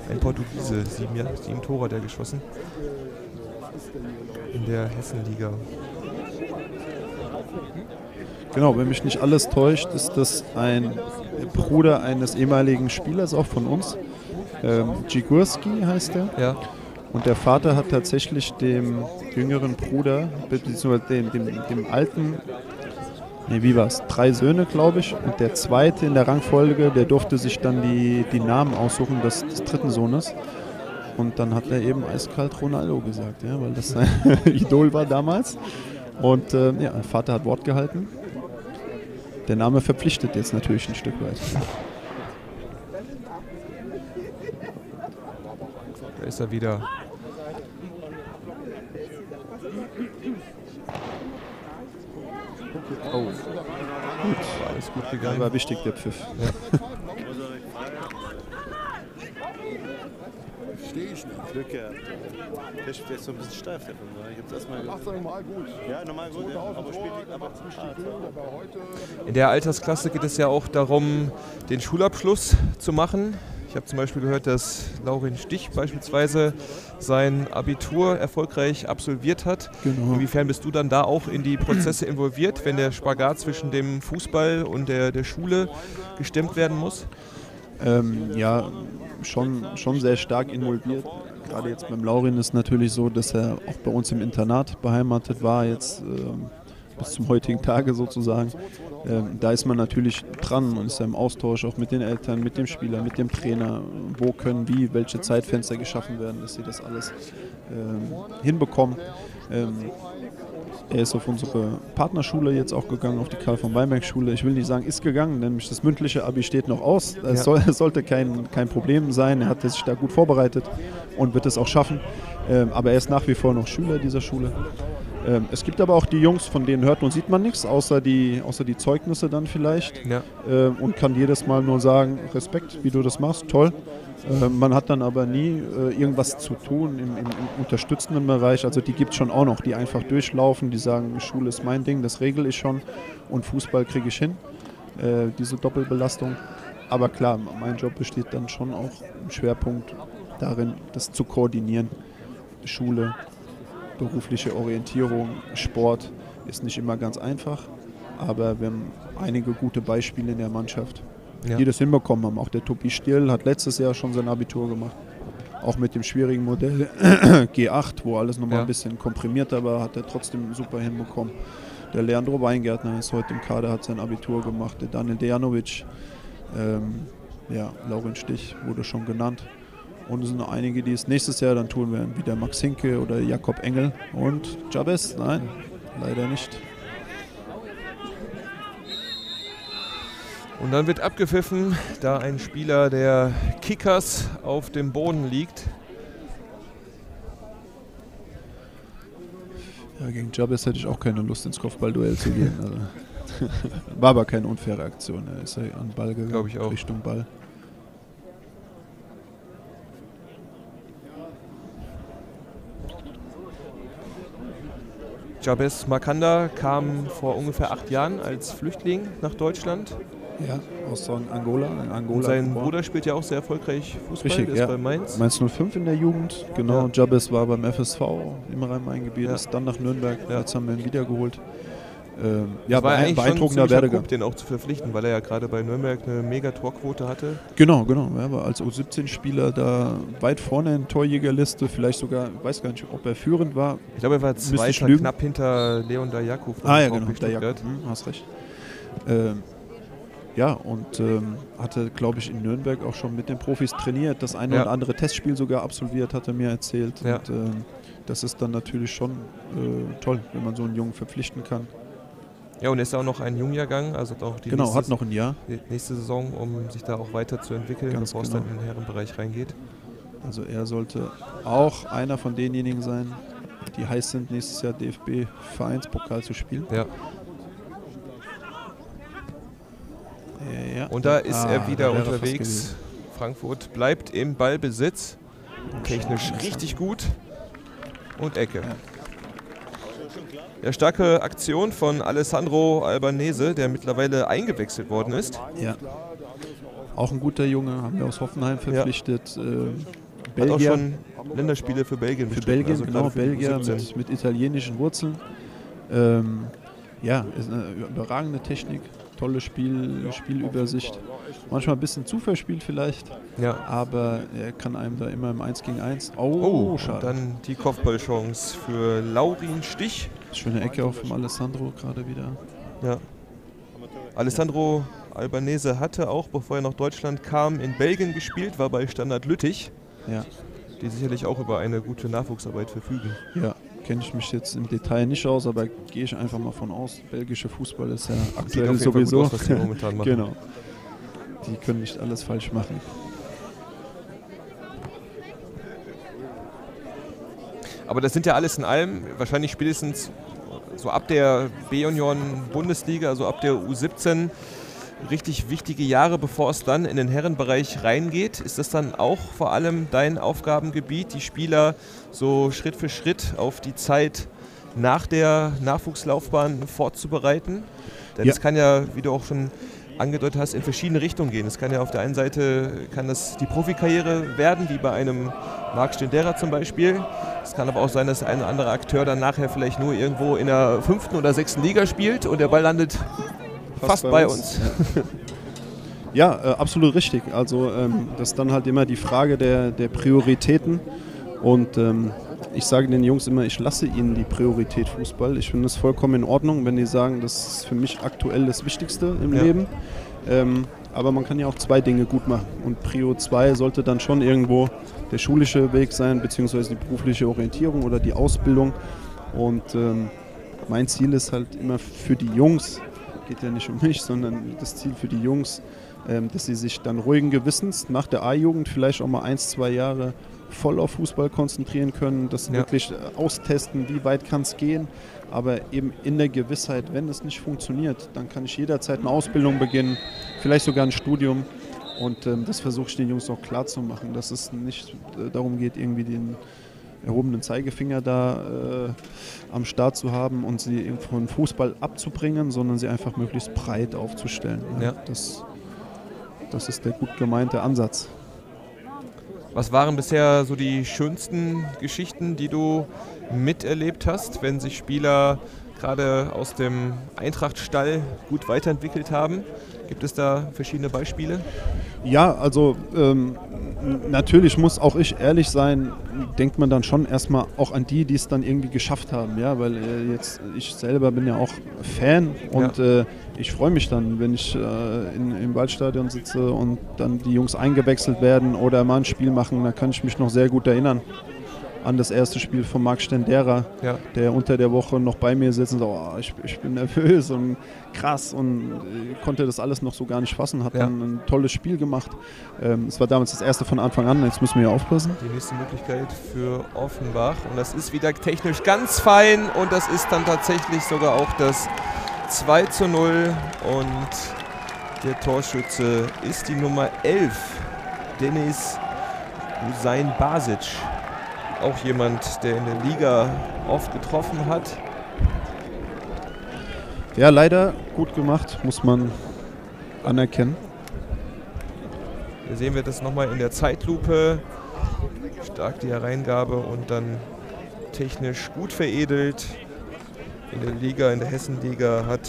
Ein Portugiese, sieben, Jahr, sieben Tore hat er geschossen. In der Hessenliga. Genau, wenn mich nicht alles täuscht, ist das ein Bruder eines ehemaligen Spielers, auch von uns. Ähm, Gigurski heißt er. Ja. Und der Vater hat tatsächlich dem jüngeren Bruder, beziehungsweise dem, dem, dem alten, nee, wie war's? Drei Söhne, glaube ich. Und der zweite in der Rangfolge, der durfte sich dann die, die Namen aussuchen des, des dritten Sohnes. Und dann hat er eben eiskalt Ronaldo gesagt, ja, weil das sein Idol war damals. Und äh, ja, der Vater hat Wort gehalten. Der Name verpflichtet jetzt natürlich ein Stück weit. Da ist er wieder. Oh. Gut, war alles gut gegangen. Ja, war wichtig, der Pfiff. Ja. Verstehe ich nicht. Glück. Der ist jetzt so ein bisschen steif. Ich hab's erstmal gemacht. Ach, normal gut. Ja, normal gut. Ja. Aber spät liegt aber heute. In der Altersklasse geht es ja auch darum, den Schulabschluss zu machen. Ich habe zum Beispiel gehört, dass Laurin Stich beispielsweise sein Abitur erfolgreich absolviert hat. Genau. Inwiefern bist du dann da auch in die Prozesse involviert, wenn der Spagat zwischen dem Fußball und der, der Schule gestemmt werden muss? Ähm, ja, schon, schon sehr stark involviert. Gerade jetzt beim Laurin ist natürlich so, dass er auch bei uns im Internat beheimatet war, jetzt ähm, bis zum heutigen Tage sozusagen. Ähm, da ist man natürlich dran und ist im Austausch auch mit den Eltern, mit dem Spieler, mit dem Trainer, wo können, wie, welche Zeitfenster geschaffen werden, dass sie das alles ähm, hinbekommen. Ähm, er ist auf unsere Partnerschule jetzt auch gegangen, auf die Karl von Weinberg Schule. Ich will nicht sagen, ist gegangen, nämlich das mündliche Abi steht noch aus. Es ja. soll, sollte kein, kein Problem sein. Er hat sich da gut vorbereitet und wird es auch schaffen. Ähm, aber er ist nach wie vor noch Schüler dieser Schule. Ähm, es gibt aber auch die Jungs, von denen hört und sieht man nichts, außer die, außer die Zeugnisse dann vielleicht. Ja. Ähm, und kann jedes Mal nur sagen, Respekt, wie du das machst, toll. Ähm, man hat dann aber nie äh, irgendwas zu tun im, im, im unterstützenden Bereich. Also die gibt es schon auch noch, die einfach durchlaufen, die sagen, Schule ist mein Ding, das regel ich schon und Fußball kriege ich hin, äh, diese Doppelbelastung. Aber klar, mein Job besteht dann schon auch im Schwerpunkt darin, das zu koordinieren. Schule, berufliche Orientierung, Sport ist nicht immer ganz einfach, aber wir haben einige gute Beispiele in der Mannschaft, ja, die das hinbekommen haben. Auch der Tobias Stiel hat letztes Jahr schon sein Abitur gemacht, auch mit dem schwierigen Modell G acht, wo alles nochmal ja. ein bisschen komprimierter war, hat er trotzdem super hinbekommen. Der Leandro Weingärtner ist heute im Kader, hat sein Abitur gemacht. Der Daniel Dejanovic, ähm, ja, Laurin Stich wurde schon genannt. Und es sind noch einige, die es nächstes Jahr dann tun werden, wie der Max Hinke oder Jakob Engel und Jabez. Nein, leider nicht. Und dann wird abgepfiffen, da ein Spieler der Kickers auf dem Boden liegt. Ja, gegen Jabez hätte ich auch keine Lust, ins Kopfballduell zu gehen. Also. War aber keine unfaire Aktion. Er ist ja an den Ball gegangen, ich auch. Richtung Ball. Jabez Makanda kam vor ungefähr acht Jahren als Flüchtling nach Deutschland. Ja, aus Angola. In Angola. Und sein Bruder war. spielt ja auch sehr erfolgreich Fußball. Richtig, der ja. ist bei Mainz. Mainz null fünf in der Jugend, genau. Ja. Jabez war beim F S V im Rhein-Main-Gebiet, ja. ist dann nach Nürnberg. Ja. Jetzt haben wir ihn wiedergeholt. Ähm, ja, war ein beeindruckender Werdegang, den auch zu verpflichten, weil er ja gerade bei Nürnberg eine mega Torquote hatte. Genau, genau. Er war als U siebzehn-Spieler da weit vorne in Torjägerliste, vielleicht sogar, ich weiß gar nicht, ob er führend war. Ich glaube, er war Zweiter, knapp hinter Leon Dajakow. Ah ja, genau, Dajakow, hm, hast recht. Ähm, ja, und ähm, hatte, glaube ich, in Nürnberg auch schon mit den Profis trainiert, das eine ja. oder andere Testspiel sogar absolviert, hat er mir erzählt. Ja. Und, ähm, das ist dann natürlich schon äh, toll, wenn man so einen Jungen verpflichten kann. Ja, und er ist auch noch ein Jungjahrgang, also hat auch die genau, nächste, hat noch ein Jahr. nächste Saison, um sich da auch weiterzuentwickeln, bevor es dann in den Herrenbereich reingeht. Also er sollte auch einer von denjenigen sein, die heiß sind, nächstes Jahr D F B-Vereinspokal zu spielen. Ja. Ja, ja. Und da ist ah, er wieder unterwegs. Frankfurt bleibt im Ballbesitz, technisch richtig gut und Ecke. Ja. Ja, starke Aktion von Alessandro Albanese, der mittlerweile eingewechselt worden ist. Ja, auch ein guter Junge, haben wir aus Hoffenheim verpflichtet. Ja. Ähm, Belgier. Hat auch schon Länderspiele für Belgien Für bestimmt. Belgien, also genau, Belgier mit, mit italienischen Wurzeln. Ähm, ja, ist eine überragende Technik, tolle Spiel, Spielübersicht. Manchmal ein bisschen zu verspielt vielleicht, ja. aber er kann einem da immer im eins gegen eins. Oh, oh schade. Und dann die Kopfballchance für Laurin Stich. Schöne Ecke auch vom Alessandro gerade wieder. Ja. Alessandro Albanese hatte auch, bevor er nach Deutschland kam, in Belgien gespielt, war bei Standard Lüttich, ja. die sicherlich auch über eine gute Nachwuchsarbeit verfügen. Ja, kenne ich mich jetzt im Detail nicht aus, aber gehe ich einfach mal von aus. Belgischer Fußball ist ja aktuell sowieso. Aus, was die momentan machen. Genau. Die können nicht alles falsch machen. Aber das sind ja alles in allem, wahrscheinlich spätestens so ab der B-Junioren-Bundesliga, also ab der U siebzehn, richtig wichtige Jahre, bevor es dann in den Herrenbereich reingeht. Ist das dann auch vor allem dein Aufgabengebiet, die Spieler so Schritt für Schritt auf die Zeit nach der Nachwuchslaufbahn fortzubereiten? Denn es kann ja, wie du auch schon angedeutet hast, in verschiedene Richtungen gehen. Es kann ja auf der einen Seite kann das die Profikarriere werden, wie bei einem Marc Stendera zum Beispiel. Es kann aber auch sein, dass ein oder anderer Akteur dann nachher vielleicht nur irgendwo in der fünften oder sechsten Liga spielt und der Ball landet fast, fast bei, bei uns. uns. Ja, äh, absolut richtig. Also ähm, das ist dann halt immer die Frage der, der Prioritäten. Und ähm, ich sage den Jungs immer, ich lasse ihnen die Priorität Fußball. Ich finde es vollkommen in Ordnung, wenn die sagen, das ist für mich aktuell das Wichtigste im ja. Leben. Ähm, aber man kann ja auch zwei Dinge gut machen. Und Prio zwei sollte dann schon irgendwo der schulische Weg sein, beziehungsweise die berufliche Orientierung oder die Ausbildung. Und ähm, mein Ziel ist halt immer für die Jungs, geht ja nicht um mich, sondern das Ziel für die Jungs, ähm, dass sie sich dann ruhigen Gewissens nach der A-Jugend vielleicht auch mal ein, zwei Jahre voll auf Fußball konzentrieren können, das ja. wirklich austesten, wie weit kann es gehen, aber eben in der Gewissheit, wenn es nicht funktioniert, dann kann ich jederzeit eine Ausbildung beginnen, vielleicht sogar ein Studium, und ähm, das versuche ich den Jungs auch klar zu machen, dass es nicht äh, darum geht, irgendwie den erhobenen Zeigefinger da äh, am Start zu haben und sie von Fußball abzubringen, sondern sie einfach möglichst breit aufzustellen. Ja. Ja. Das, das ist der gut gemeinte Ansatz. Was waren bisher so die schönsten Geschichten, die du miterlebt hast, wenn sich Spieler gerade aus dem Eintracht-Stall gut weiterentwickelt haben? Gibt es da verschiedene Beispiele? Ja, also ähm, natürlich muss auch ich ehrlich sein, denkt man dann schon erstmal auch an die, die es dann irgendwie geschafft haben, ja, weil äh, jetzt ich selber bin ja auch Fan und ja. äh, ich freue mich dann, wenn ich äh, in, im Waldstadion sitze und dann die Jungs eingewechselt werden oder mal ein Spiel machen, da kann ich mich noch sehr gut erinnern an das erste Spiel von Marc Stendera, ja. der unter der Woche noch bei mir sitzt und sagt, oh, ich, ich bin nervös und krass und konnte das alles noch so gar nicht fassen, hat ja. dann ein tolles Spiel gemacht. Ähm, es war damals das erste von Anfang an, jetzt müssen wir ja aufpassen. Die nächste Möglichkeit für Offenbach und das ist wieder technisch ganz fein und das ist dann tatsächlich sogar auch das zwei zu null und der Torschütze ist die Nummer elf, Deniz Hüseyin-Basic. Auch jemand, der in der Liga oft getroffen hat. Ja, leider gut gemacht, muss man anerkennen. Hier sehen wir das nochmal in der Zeitlupe. Stark die Hereingabe und dann technisch gut veredelt. In der Liga, in der Hessenliga hat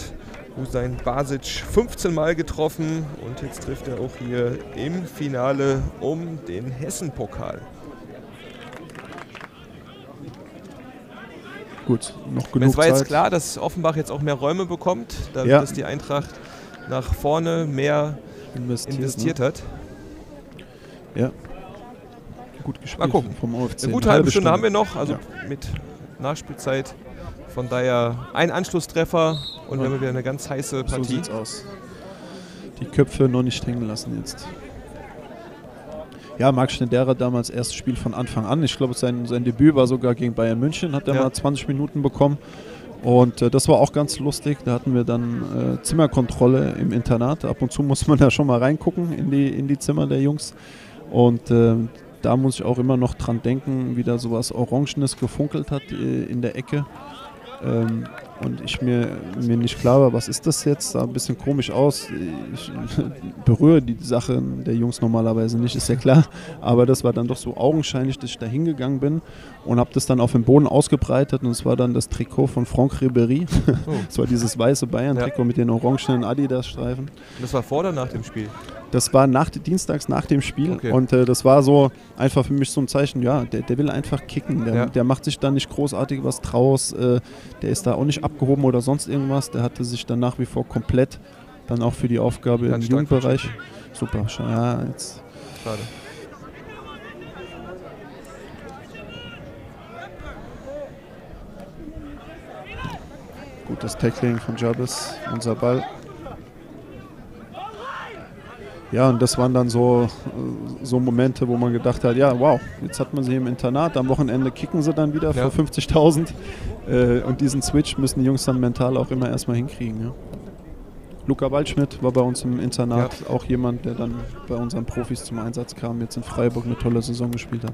Hüseyin Basic fünfzehn Mal getroffen. Und jetzt trifft er auch hier im Finale um den Hessen-Pokal. Gut, noch genug es war Zeit. Jetzt klar, dass Offenbach jetzt auch mehr Räume bekommt, dadurch, ja. dass die Eintracht nach vorne mehr investiert, investiert ne? hat. Ja, gut gespielt. Mal gucken, vom F C. Eine gute halbe Stunde, Stunde haben wir noch, also ja. mit Nachspielzeit. Von daher ein Anschlusstreffer und ja. wir haben wieder eine ganz heiße Partie. So sieht's aus. Die Köpfe noch nicht hängen lassen jetzt. Ja, Marc Stendera damals erstes Spiel von Anfang an. Ich glaube, sein, sein Debüt war sogar gegen Bayern München, hat er ja. mal zwanzig Minuten bekommen. Und äh, das war auch ganz lustig. Da hatten wir dann äh, Zimmerkontrolle im Internat. Ab und zu muss man da schon mal reingucken in die, in die Zimmer der Jungs. Und äh, da muss ich auch immer noch dran denken, wie da sowas Orangenes gefunkelt hat äh, in der Ecke. Ähm, und ich mir, mir nicht klar war, was ist das jetzt, sah ein bisschen komisch aus, ich berühre die Sachen der Jungs normalerweise nicht, ist ja klar, aber das war dann doch so augenscheinlich, dass ich da hingegangen bin und habe das dann auf dem Boden ausgebreitet und es war dann das Trikot von Franck Ribéry, es oh. war dieses weiße Bayern-Trikot ja. mit den orangenen Adidas-Streifen. Das war vor oder nach dem Spiel? Das war nach, dienstags nach dem Spiel okay. und äh, das war so einfach für mich so ein Zeichen, ja, der, der will einfach kicken, der, ja. der macht sich da nicht großartig was draus, äh, der ist da auch nicht abgehoben oder sonst irgendwas, der hatte sich dann nach wie vor komplett dann auch für die Aufgabe ganz im Jugendbereich. Super, schon, ja, jetzt. Schade. Gutes Tackling von Jabez, unser Ball. Ja, und das waren dann so, so Momente, wo man gedacht hat, ja, wow, jetzt hat man sie im Internat, am Wochenende kicken sie dann wieder ja. vor fünfzigtausend. Äh, und diesen Switch müssen die Jungs dann mental auch immer erstmal hinkriegen. Ja. Luca Waldschmidt war bei uns im Internat ja. auch jemand, der dann bei unseren Profis zum Einsatz kam, jetzt in Freiburg eine tolle Saison gespielt hat.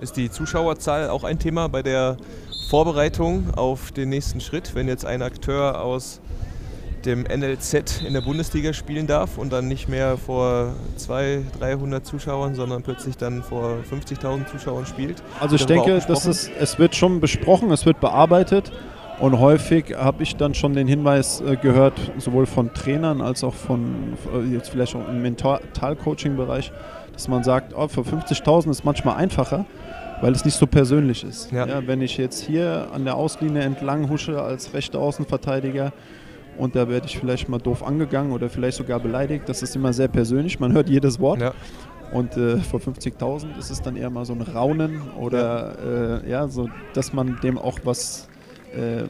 Ist die Zuschauerzahl auch ein Thema bei der Vorbereitung auf den nächsten Schritt, wenn jetzt ein Akteur aus dem N L Z in der Bundesliga spielen darf und dann nicht mehr vor zweihundert, dreihundert Zuschauern, sondern plötzlich dann vor fünfzigtausend Zuschauern spielt? Also ich denke, das ist, es wird schon besprochen, es wird bearbeitet und häufig habe ich dann schon den Hinweis äh, gehört, sowohl von Trainern als auch von, äh, jetzt vielleicht auch im Mental-Coaching-Bereich, dass man sagt, oh, für fünfzigtausend ist manchmal einfacher, weil es nicht so persönlich ist. Ja. Ja, wenn ich jetzt hier an der Auslinie entlang husche als rechter Außenverteidiger und da werde ich vielleicht mal doof angegangen oder vielleicht sogar beleidigt, das ist immer sehr persönlich, man hört jedes Wort. Ja. Und äh, vor fünfzigtausend ist es dann eher mal so ein Raunen oder ja. Äh, ja, so, dass man dem auch was, äh,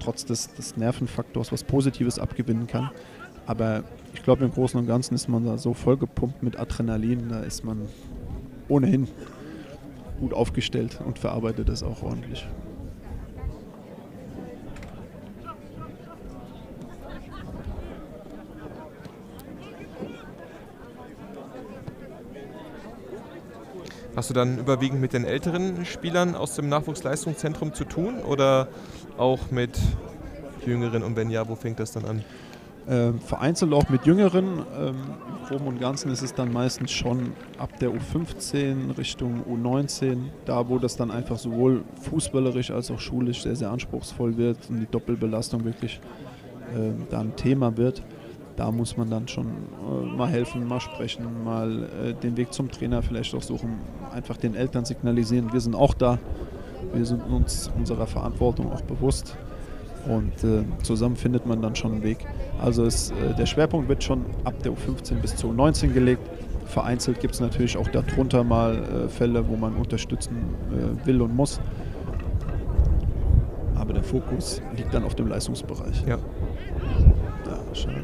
trotz des, des Nervenfaktors, was Positives abgewinnen kann. Aber ich glaube, im Großen und Ganzen ist man da so vollgepumpt mit Adrenalin, da ist man ohnehin gut aufgestellt und verarbeitet das auch ordentlich. Hast du dann überwiegend mit den älteren Spielern aus dem Nachwuchsleistungszentrum zu tun oder auch mit jüngeren und wenn ja, wo fängt das dann an? Ähm, vereinzelt auch mit Jüngeren. Ähm, im Groben und Ganzen ist es dann meistens schon ab der U fünfzehn Richtung U neunzehn, da wo das dann einfach sowohl fußballerisch als auch schulisch sehr, sehr anspruchsvoll wird und die Doppelbelastung wirklich äh, da ein Thema wird. Da muss man dann schon äh, mal helfen, mal sprechen, mal äh, den Weg zum Trainer vielleicht auch suchen, einfach den Eltern signalisieren, wir sind auch da, wir sind uns unserer Verantwortung auch bewusst. Und äh, zusammen findet man dann schon einen Weg. Also ist, äh, der Schwerpunkt wird schon ab der U fünfzehn bis zur U neunzehn gelegt. Vereinzelt gibt es natürlich auch darunter mal äh, Fälle, wo man unterstützen äh, will und muss. Aber der Fokus liegt dann auf dem Leistungsbereich. Ja. Ja, schade.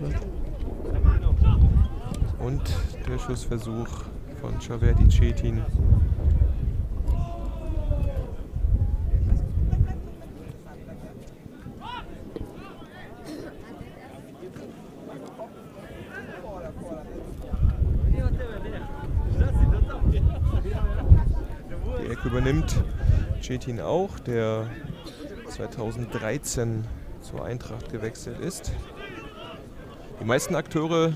Und der Schussversuch von Şaverdi Çetin. Übernimmt Çetin auch, der zweitausenddreizehn zur Eintracht gewechselt ist. Die meisten Akteure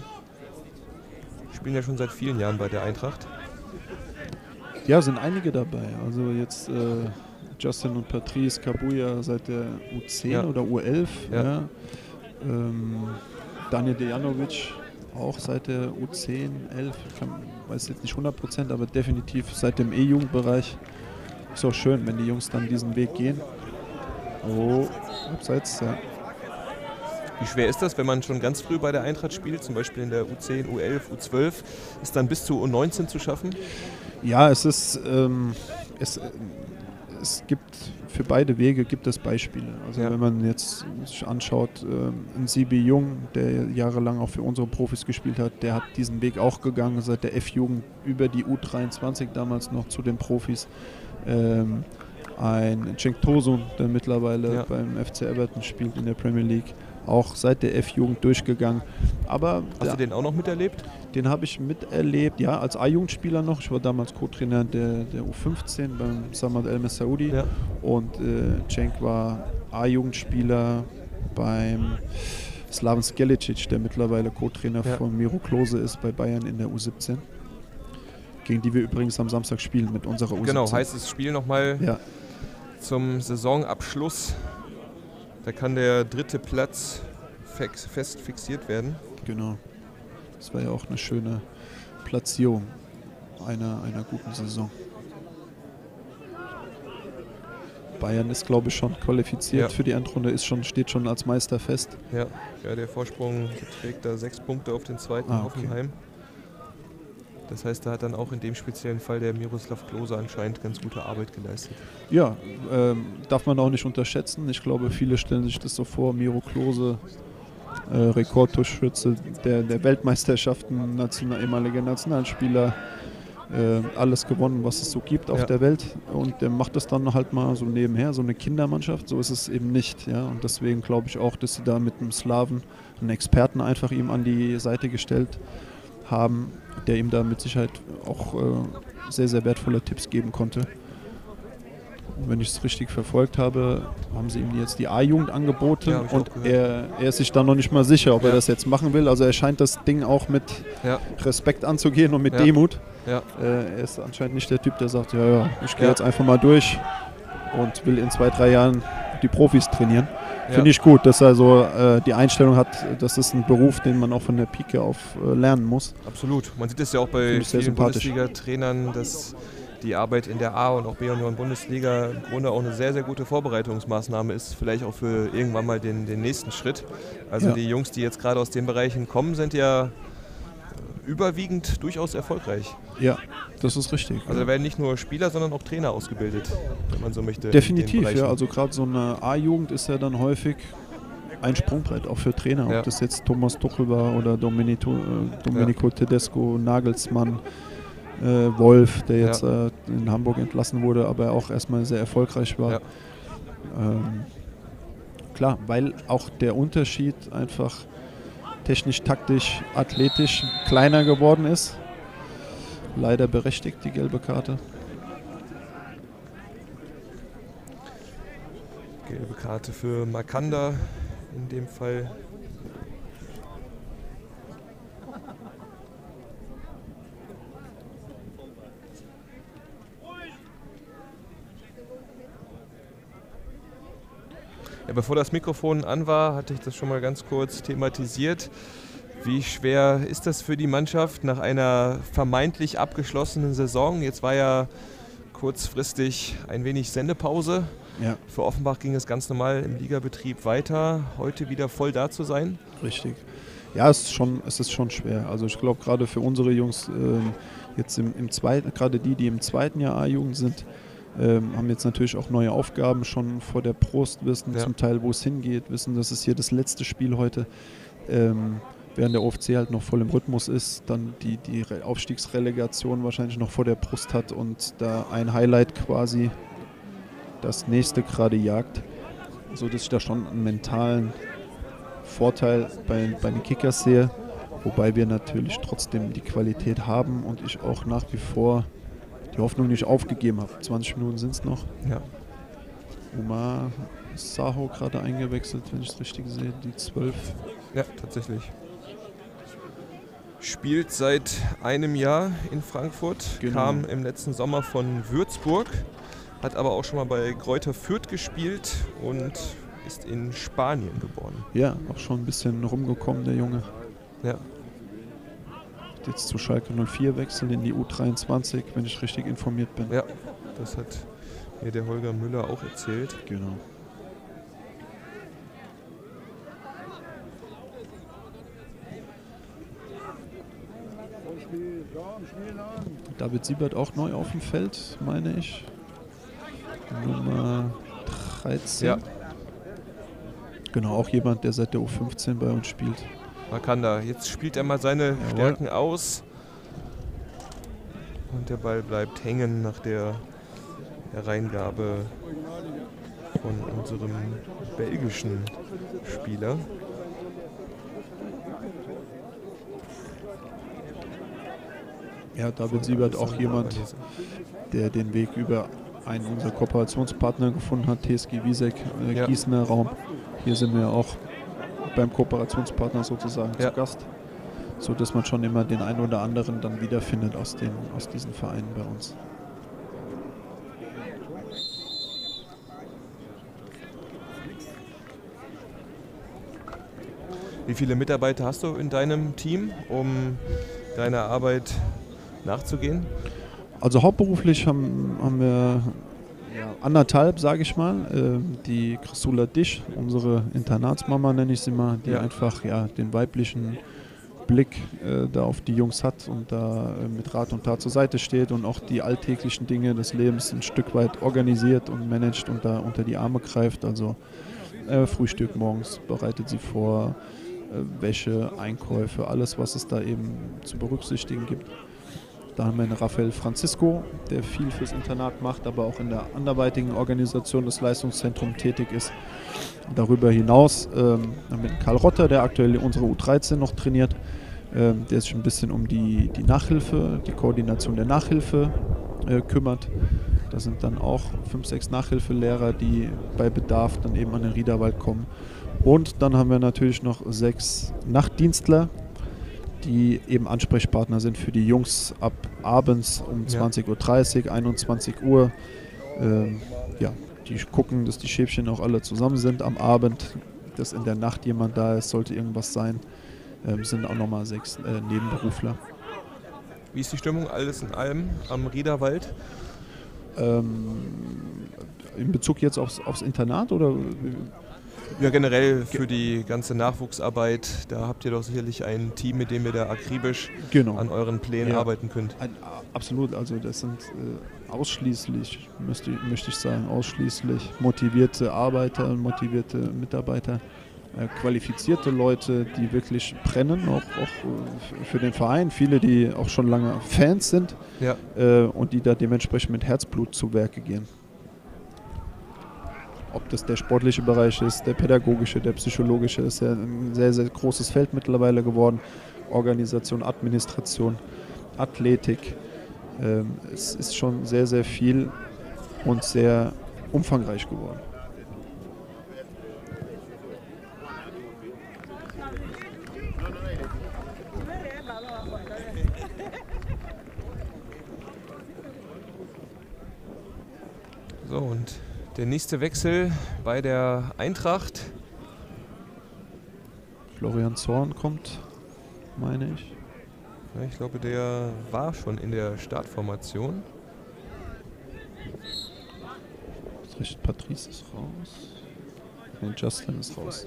spielen ja schon seit vielen Jahren bei der Eintracht. Ja, sind einige dabei. Also jetzt äh, Justin und Patrice Kabuya seit der U zehn ja. oder U elf. Ja. Ja. Ähm, Daniel Dejanovic auch seit der U zehn, elf, ich weiß jetzt nicht hundert Prozent, aber definitiv seit dem E-Jugendbereich. Ist auch schön, wenn die Jungs dann diesen Weg gehen. Oh, abseits, ja. Wie schwer ist das, wenn man schon ganz früh bei der Eintracht spielt, zum Beispiel in der U zehn, U elf, U zwölf, ist dann bis zu U neunzehn zu schaffen? Ja, es ist, ähm, es, äh, es gibt für beide Wege gibt es Beispiele. Also ja. wenn man jetzt sich anschaut, äh, ein Sibi Jung, der jahrelang auch für unsere Profis gespielt hat, der hat diesen Weg auch gegangen, seit der F-Jugend über die U dreiundzwanzig damals noch zu den Profis. Ähm, ein Cenk Tosun, der mittlerweile ja. beim F C Everton spielt in der Premier League, auch seit der F-Jugend durchgegangen. Aber hast du den auch noch miterlebt? Den habe ich miterlebt, ja, als A-Jugendspieler noch. Ich war damals Co-Trainer der, der U fünfzehen beim Samad El Messaoudi ja. und äh, Cenk war A-Jugendspieler beim Slaven Skelicic, der mittlerweile Co-Trainer ja. von Miro Klose ist bei Bayern in der U siebzehn. Gegen die wir übrigens am Samstag spielen mit unserer U siebzehn. Genau, heißes Spiel nochmal ja. zum Saisonabschluss. Da kann der dritte Platz fest fixiert werden. Genau. Das war ja auch eine schöne Platzierung einer, einer guten Saison. Bayern ist, glaube ich, schon qualifiziert ja. für die Endrunde, ist schon, steht schon als Meister fest. Ja, ja, der Vorsprung beträgt da sechs Punkte auf den zweiten ah, okay. Hoffenheim. Das heißt, da hat dann auch in dem speziellen Fall der Miroslav Klose anscheinend ganz gute Arbeit geleistet. Ja, ähm, darf man auch nicht unterschätzen. Ich glaube, viele stellen sich das so vor, Miro Klose, äh, Rekordtorschütze der, der Weltmeisterschaften, national, ehemaliger Nationalspieler, äh, alles gewonnen, was es so gibt auf ja. der Welt. Und der macht das dann halt mal so nebenher, so eine Kindermannschaft, so ist es eben nicht. Ja? Und deswegen glaube ich auch, dass sie da mit einem Slaven, einen Experten einfach ihm an die Seite gestellt haben, der ihm da mit Sicherheit auch äh, sehr, sehr wertvolle Tipps geben konnte. Und wenn ich es richtig verfolgt habe, haben sie ihm jetzt die A-Jugend angeboten ja, und er, er ist sich da noch nicht mal sicher, ob ja. er das jetzt machen will. Also er scheint das Ding auch mit ja. Respekt anzugehen und mit ja. Demut. Ja. Äh, er ist anscheinend nicht der Typ, der sagt, ja, ja, ich gehe ja. jetzt einfach mal durch und will in zwei, drei Jahren die Profis trainieren. Ja. Finde ich gut, dass er so äh, die Einstellung hat, das ist ein Beruf, den man auch von der Pike auf äh, lernen muss. Absolut. Man sieht es ja auch bei vielen Bundesliga-Trainern, dass die Arbeit in der A- und auch B-Union-Bundesliga im Grunde auch eine sehr, sehr gute Vorbereitungsmaßnahme ist, vielleicht auch für irgendwann mal den, den nächsten Schritt. Also ja. die Jungs, die jetzt gerade aus den Bereichen kommen, sind ja überwiegend durchaus erfolgreich. Ja, das ist richtig. Also da werden nicht nur Spieler, sondern auch Trainer ausgebildet, wenn man so möchte. Definitiv, ja. Also gerade so eine A-Jugend ist ja dann häufig ein Sprungbrett auch für Trainer. Ja. Ob das jetzt Thomas Tuchel war oder Domenico, äh, Domenico ja. Tedesco, Nagelsmann, äh, Wolf, der jetzt ja. äh, in Hamburg entlassen wurde, aber auch erstmal sehr erfolgreich war. Ja. Ähm, klar, weil auch der Unterschied einfach technisch, taktisch, athletisch kleiner geworden ist. Leider berechtigt die gelbe Karte. Gelbe Karte für Makanda in dem Fall. Bevor das Mikrofon an war, hatte ich das schon mal ganz kurz thematisiert. Wie schwer ist das für die Mannschaft nach einer vermeintlich abgeschlossenen Saison? Jetzt war ja kurzfristig ein wenig Sendepause. Ja. Für Offenbach ging es ganz normal im Ligabetrieb weiter. Heute wieder voll da zu sein? Richtig. Ja, es ist schon, es ist schon schwer. Also ich glaube, gerade für unsere Jungs, äh, jetzt im, im zweiten, gerade die, die im zweiten Jahr A-Jugend sind, Ähm, haben jetzt natürlich auch neue Aufgaben schon vor der Brust, wissen ja. zum Teil, wo es hingeht, wissen, das ist hier das letzte Spiel heute. Ähm, während der O F C halt noch voll im Rhythmus ist, dann die, die Aufstiegsrelegation wahrscheinlich noch vor der Brust hat und da ein Highlight quasi das nächste gerade jagt, sodass ich da schon einen mentalen Vorteil bei, bei den Kickers sehe, wobei wir natürlich trotzdem die Qualität haben und ich auch nach wie vor die Hoffnung nicht aufgegeben habe. zwanzig Minuten sind es noch. Ja. Omar Saho gerade eingewechselt, wenn ich es richtig sehe, die zwölf. Ja, tatsächlich. Spielt seit einem Jahr in Frankfurt, genau. Kam im letzten Sommer von Würzburg, hat aber auch schon mal bei Greuther Fürth gespielt und ist in Spanien geboren. Ja, auch schon ein bisschen rumgekommen, der Junge. Ja. Jetzt zu Schalke null vier wechseln in die U dreiundzwanzig, wenn ich richtig informiert bin. Ja, das hat mir der Holger Müller auch erzählt. Genau. David Siebert auch neu auf dem Feld, meine ich. Nummer dreizehn. Ja. Genau, auch jemand, der seit der U fünfzehn bei uns spielt. Makanda, jetzt spielt er mal seine Jawohl. Stärken aus und der Ball bleibt hängen nach der Hereingabe von unserem belgischen Spieler. Ja, David Siebert auch jemand, der den Weg über einen unserer Kooperationspartner gefunden hat, T S G Wieseck, äh, ja. Gießener Raum. Hier sind wir auch beim Kooperationspartner sozusagen ja. zu Gast, sodass man schon immer den einen oder anderen dann wiederfindet aus, den, aus diesen Vereinen bei uns. Wie viele Mitarbeiter hast du in deinem Team, um deiner Arbeit nachzugehen? Also hauptberuflich haben, haben wir Ja, anderthalb, sage ich mal, ähm, die Christula Disch, unsere Internatsmama nenne ich sie mal, die ja. einfach ja, den weiblichen Blick äh, da auf die Jungs hat und da äh, mit Rat und Tat zur Seite steht und auch die alltäglichen Dinge des Lebens ein Stück weit organisiert und managt und da unter die Arme greift. Also äh, Frühstück morgens bereitet sie vor, äh, Wäsche, Einkäufe, alles, was es da eben zu berücksichtigen gibt. Da haben wir einen Rafael Francisco, der viel fürs Internat macht, aber auch in der anderweitigen Organisation des Leistungszentrums tätig ist. Darüber hinaus ähm, haben wir Karl Rotter, der aktuell unsere U dreizehn noch trainiert, ähm, der sich ein bisschen um die, die Nachhilfe, die Koordination der Nachhilfe äh, kümmert. Da sind dann auch fünf, sechs Nachhilfelehrer, die bei Bedarf dann eben an den Riederwald kommen. Und dann haben wir natürlich noch sechs Nachtdienstler, die eben Ansprechpartner sind für die Jungs ab abends um ja. zwanzig Uhr dreißig, einundzwanzig Uhr. Ähm, ja, die gucken, dass die Schäfchen auch alle zusammen sind am Abend, dass in der Nacht jemand da ist, sollte irgendwas sein. Ähm, sind auch nochmal sechs äh, Nebenberufler. Wie ist die Stimmung alles in allem am Riederwald? Ähm, in Bezug jetzt aufs, aufs Internat oder... Ja, generell für die ganze Nachwuchsarbeit, da habt ihr doch sicherlich ein Team, mit dem ihr da akribisch genau. an euren Plänen ja. arbeiten könnt. Ein, absolut, also das sind äh, ausschließlich, müsste, möchte ich sagen, ausschließlich motivierte Arbeiter, motivierte Mitarbeiter, äh, qualifizierte Leute, die wirklich brennen, auch, auch für den Verein, viele, die auch schon lange Fans sind ja. äh, und die da dementsprechend mit Herzblut zu Werke gehen. Ob das der sportliche Bereich ist, der pädagogische, der psychologische, ist ja ein sehr, sehr großes Feld mittlerweile geworden. Organisation, Administration, Athletik. Ähm, es ist schon sehr, sehr viel und sehr umfangreich geworden. So, und Der nächste Wechsel bei der Eintracht. Florian Zorn kommt, meine ich. Ja, ich glaube, der war schon in der Startformation. Patrice ist raus. Nee, Justin ist raus.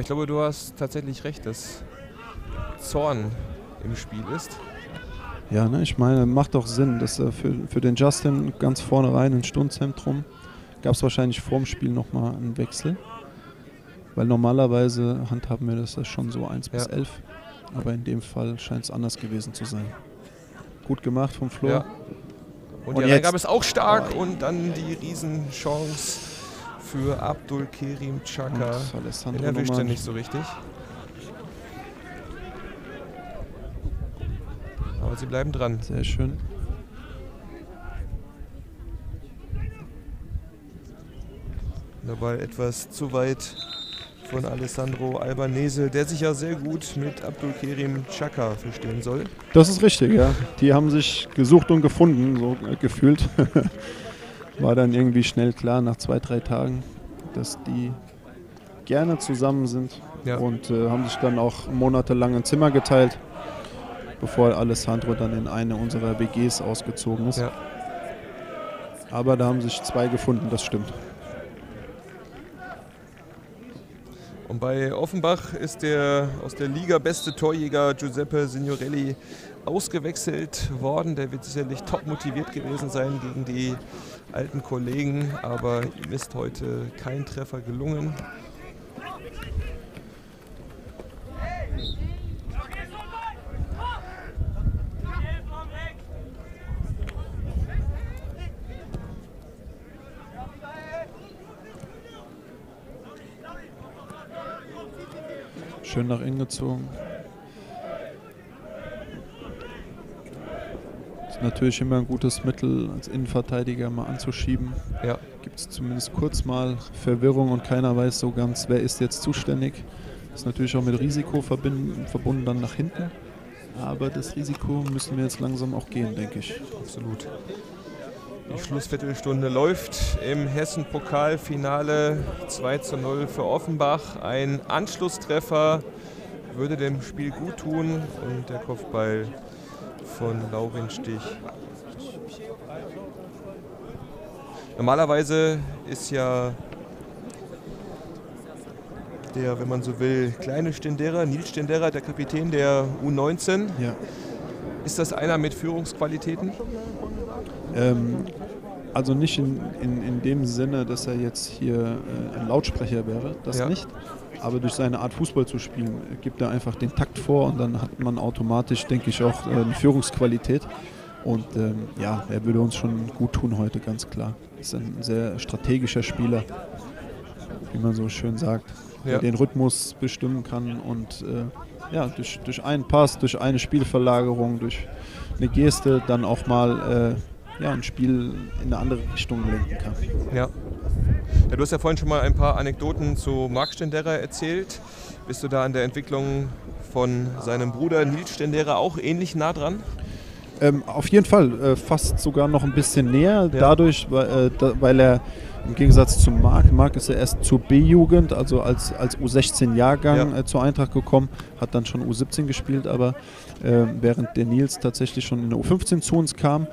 Ich glaube, du hast tatsächlich recht, dass Zorn im Spiel ist. Ja, ne, ich meine, macht doch Sinn, dass äh, für, für den Justin ganz vorne rein ins Sturmzentrum gab es wahrscheinlich vorm Spiel nochmal einen Wechsel. Weil normalerweise handhaben wir das schon so eins bis elf. Aber in dem Fall scheint es anders gewesen zu sein. Gut gemacht vom Flo. Ja. Und, und die Reingabe ist auch stark oh, und dann die Riesenchance für Abdulkerim Chaka. Den erwischte nicht so richtig. Aber sie bleiben dran. Sehr schön. Der Ball etwas zu weit von Alessandro Albanese, der sich ja sehr gut mit Abdulkerim Chaka verstehen soll. Das ist richtig, ja. Die haben sich gesucht und gefunden, so äh, gefühlt. War dann irgendwie schnell klar, nach zwei, drei Tagen, dass die gerne zusammen sind. Ja. Und äh, haben sich dann auch monatelang ein Zimmer geteilt, bevor Alessandro dann in eine unserer W Gs ausgezogen ist. Ja. Aber da haben sich zwei gefunden, das stimmt. Und bei Offenbach ist der aus der Liga beste Torjäger Giuseppe Signorelli ausgewechselt worden. Der wird sicherlich top motiviert gewesen sein gegen die alten Kollegen, aber ihm ist heute kein Treffer gelungen. Schön nach innen gezogen. Natürlich immer ein gutes Mittel, als Innenverteidiger mal anzuschieben. Ja. Gibt es zumindest kurz mal Verwirrung und keiner weiß so ganz, wer ist jetzt zuständig. Ist natürlich auch mit Risiko verbinden, verbunden dann nach hinten. Aber das Risiko müssen wir jetzt langsam auch gehen, denke ich. Absolut. Die Schlussviertelstunde läuft im Hessen-Pokalfinale zwei zu null für Offenbach. Ein Anschlusstreffer würde dem Spiel gut tun und der Kopfball von Laurin Stich. Normalerweise ist ja der, wenn man so will, kleine Stendera, Nils Stendera, der Kapitän der U neunzehn. Ja. Ist das einer mit Führungsqualitäten? Ähm, also nicht in, in, in dem Sinne, dass er jetzt hier äh, ein Lautsprecher wäre, das ja. nicht. Aber durch seine Art Fußball zu spielen, gibt er einfach den Takt vor und dann hat man automatisch, denke ich, auch eine Führungsqualität. Und ähm, ja, er würde uns schon gut tun heute, ganz klar. Ist ein sehr strategischer Spieler, wie man so schön sagt, ja. der den Rhythmus bestimmen kann und äh, ja, durch, durch einen Pass, durch eine Spielverlagerung, durch eine Geste dann auch mal äh, ja, ein Spiel in eine andere Richtung lenken kann. Ja. Ja, du hast ja vorhin schon mal ein paar Anekdoten zu Marc Stendera erzählt. Bist du da an der Entwicklung von seinem Bruder Nils Stendera auch ähnlich nah dran? Ähm, auf jeden Fall, äh, fast sogar noch ein bisschen näher. Ja. Dadurch, weil, äh, da, weil er im Gegensatz zu Marc, Marc ist ja erst zur B-Jugend, also als, als U sechzehn-Jahrgang ja. äh, zur Eintracht gekommen, hat dann schon U siebzehn gespielt, aber äh, während der Nils tatsächlich schon in der U fünfzehn zu uns kam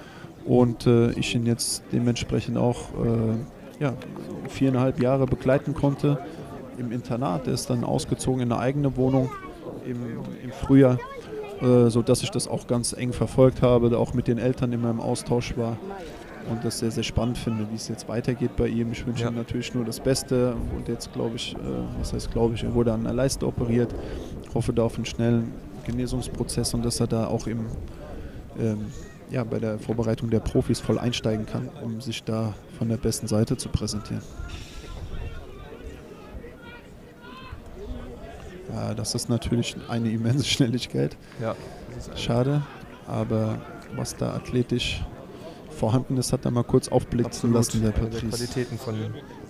und äh, ich ihn jetzt dementsprechend auch Äh, ja, viereinhalb Jahre begleiten konnte im Internat. Er ist dann ausgezogen in eine eigene Wohnung im, im Frühjahr, äh, sodass ich das auch ganz eng verfolgt habe, auch mit den Eltern immer im Austausch war. und das sehr, sehr spannend finde, wie es jetzt weitergeht bei ihm. Ich wünsche ja. ihm natürlich nur das Beste und jetzt glaube ich, äh, was heißt glaube ich, er wurde an der Leiste operiert. Ich hoffe da auf einen schnellen Genesungsprozess und dass er da auch im, ähm, ja, bei der Vorbereitung der Profis voll einsteigen kann, um sich da von der besten Seite zu präsentieren. Ja, das ist natürlich eine immense Schnelligkeit. Ja, schade, aber was da athletisch vorhanden ist, hat er mal kurz aufblitzen lassen, der Patrice. Eine der Qualitäten von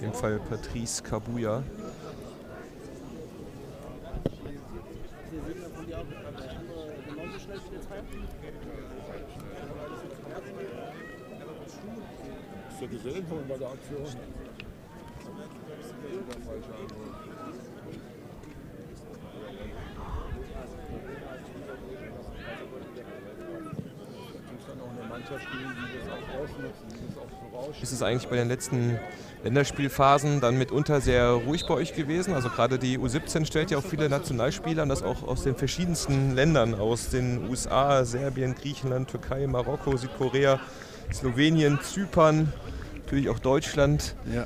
dem Fall Patrice Kabuya. Gesehen von bei der Aktion. Ist es eigentlich bei den letzten Länderspielphasen dann mitunter sehr ruhig bei euch gewesen? Also gerade die U siebzehn stellt ja auch viele Nationalspieler und das auch aus den verschiedensten Ländern, aus den U S A, Serbien, Griechenland, Türkei, Marokko, Südkorea, Slowenien, Zypern, natürlich auch Deutschland. Ja.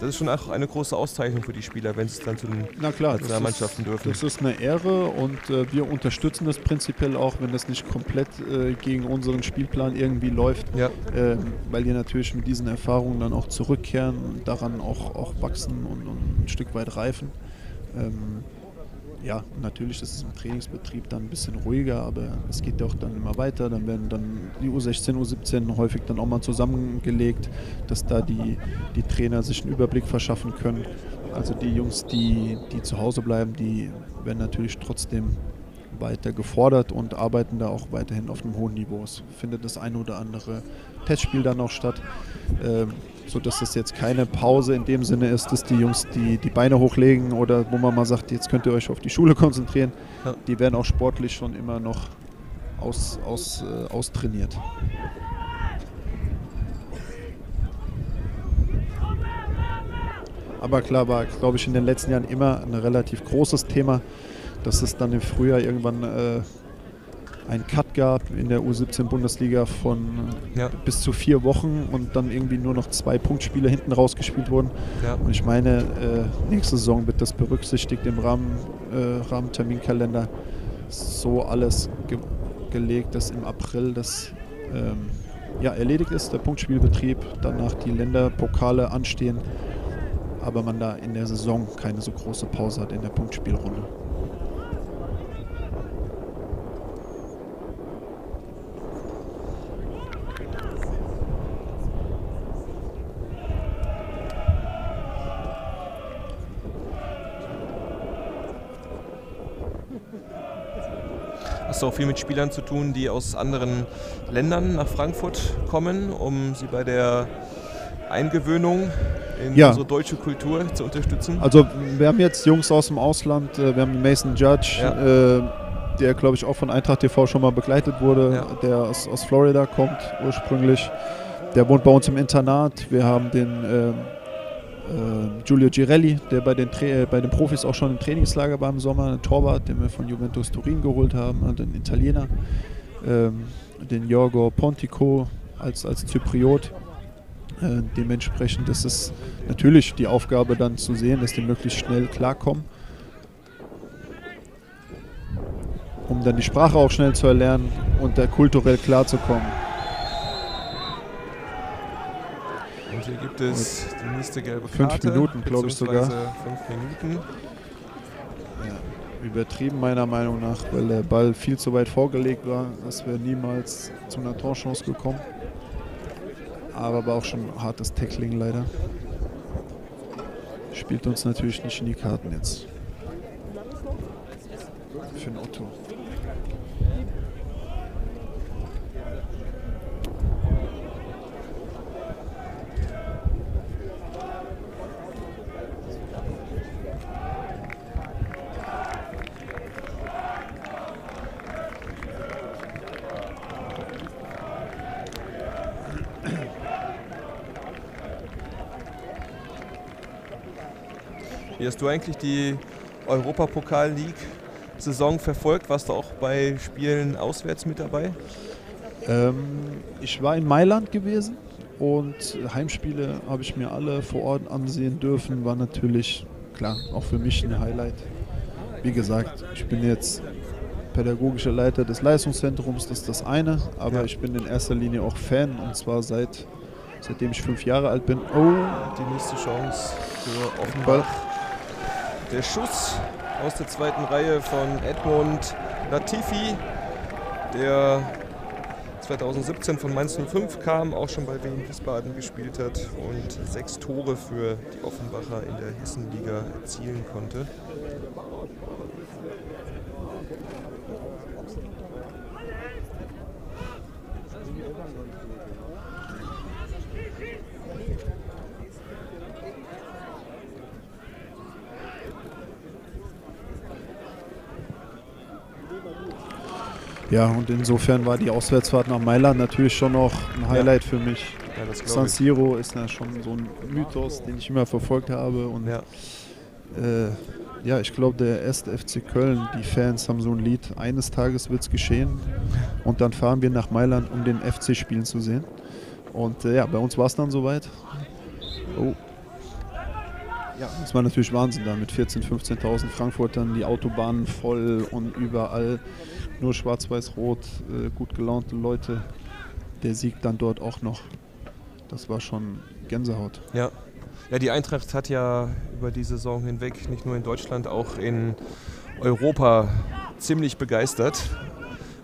Das ist schon auch eine große Auszeichnung für die Spieler, wenn sie es dann zu den Na klar, Nationalmannschaften dürfen. Das ist eine Ehre und äh, wir unterstützen das prinzipiell auch, wenn das nicht komplett äh, gegen unseren Spielplan irgendwie läuft, ja. äh, weil wir natürlich mit diesen Erfahrungen dann auch zurückkehren und daran auch, auch wachsen und, und ein Stück weit reifen. Ähm, Ja, natürlich ist es im Trainingsbetrieb dann ein bisschen ruhiger, aber es geht ja auch dann immer weiter. Dann werden dann die U sechzehn, U siebzehn häufig dann auch mal zusammengelegt, dass da die, die Trainer sich einen Überblick verschaffen können. Also die Jungs, die, die zu Hause bleiben, die werden natürlich trotzdem weiter gefordert und arbeiten da auch weiterhin auf einem hohen Niveau. Es findet das ein oder andere Testspiel dann auch statt, ähm, sodass das jetzt keine Pause in dem Sinne ist, dass die Jungs die, die Beine hochlegen oder wo man mal sagt, jetzt könnt ihr euch auf die Schule konzentrieren. Ja. Die werden auch sportlich schon immer noch aus, aus, äh, austrainiert. Aber klar war, glaube ich, in den letzten Jahren immer ein relativ großes Thema, dass es dann im Frühjahr irgendwann äh, einen Cut gab in der U siebzehn-Bundesliga von ja. bis zu vier Wochen und dann irgendwie nur noch zwei Punktspiele hinten rausgespielt wurden. Ja. Und ich meine, äh, nächste Saison wird das berücksichtigt im Rahmen, äh, Rahmenterminkalender so alles ge gelegt, dass im April das ähm, ja, erledigt ist, der Punktspielbetrieb, danach die Länderpokale anstehen, aber man da in der Saison keine so große Pause hat in der Punktspielrunde. Hast du auch viel mit Spielern zu tun, die aus anderen Ländern nach Frankfurt kommen, um sie bei der Eingewöhnung in ja. unsere deutsche Kultur zu unterstützen? Also wir haben jetzt Jungs aus dem Ausland, wir haben Mason Judge, ja. äh, der glaube ich auch von Eintracht T V schon mal begleitet wurde, ja. der aus, aus Florida kommt ursprünglich, der wohnt bei uns im Internat, wir haben den äh, Uh, Giulio Girelli, der bei den, Tra bei den Profis auch schon im Trainingslager war im Sommer, ein Torwart, den wir von Juventus Turin geholt haben, also einen Italiener, ähm, den Jorgo Pontico als, als Zypriot. Äh, dementsprechend ist es natürlich die Aufgabe dann zu sehen, dass die möglichst schnell klarkommen, um dann die Sprache auch schnell zu erlernen und da kulturell klarzukommen. Und hier gibt es und die nächste gelbe Karte. Fünf Minuten, glaube ich sogar. Fünf Minuten. Ja, übertrieben meiner Meinung nach, weil der Ball viel zu weit vorgelegt war. Das wäre niemals zu einer Torchance gekommen. Aber war auch schon hartes Tackling leider. Spielt uns natürlich nicht in die Karten jetzt. Finn Otto. Hast du eigentlich die Europapokal-League-Saison verfolgt? Warst du auch bei Spielen auswärts mit dabei? Ähm, ich war in Mailand gewesen und Heimspiele habe ich mir alle vor Ort ansehen dürfen. War natürlich, klar, auch für mich ein Highlight. Wie gesagt, ich bin jetzt pädagogischer Leiter des Leistungszentrums, das ist das eine, aber ja, ich bin in erster Linie auch Fan, und zwar seit seitdem ich fünf Jahre alt bin. Oh, die nächste Chance für Offenbach. Der Schuss aus der zweiten Reihe von Edmond Latifi, der zweitausendsiebzehn von Mainz null fünf kam, auch schon bei W M Wiesbaden gespielt hat und sechs Tore für die Offenbacher in der Hessenliga erzielen konnte. Ja, und insofern war die Auswärtsfahrt nach Mailand natürlich schon noch ein Highlight, ja, für mich. Ja, das San Siro ist ja schon so ein Mythos, den ich immer verfolgt habe. Und ja, äh, ja ich glaube, der erste F C Köln, die Fans haben so ein Lied, eines Tages wird es geschehen. Und dann fahren wir nach Mailand, um den F C spielen zu sehen. Und äh, ja, bei uns war es dann soweit. Oh. Ja, das war natürlich Wahnsinn da mit vierzehntausend, fünfzehntausend Frankfurtern, die Autobahnen voll und überall nur schwarz-weiß-rot, äh, gut gelaunte Leute. Der Sieg dann dort auch noch. Das war schon Gänsehaut. Ja, ja, die Eintracht hat ja über die Saison hinweg nicht nur in Deutschland, auch in Europa ziemlich begeistert.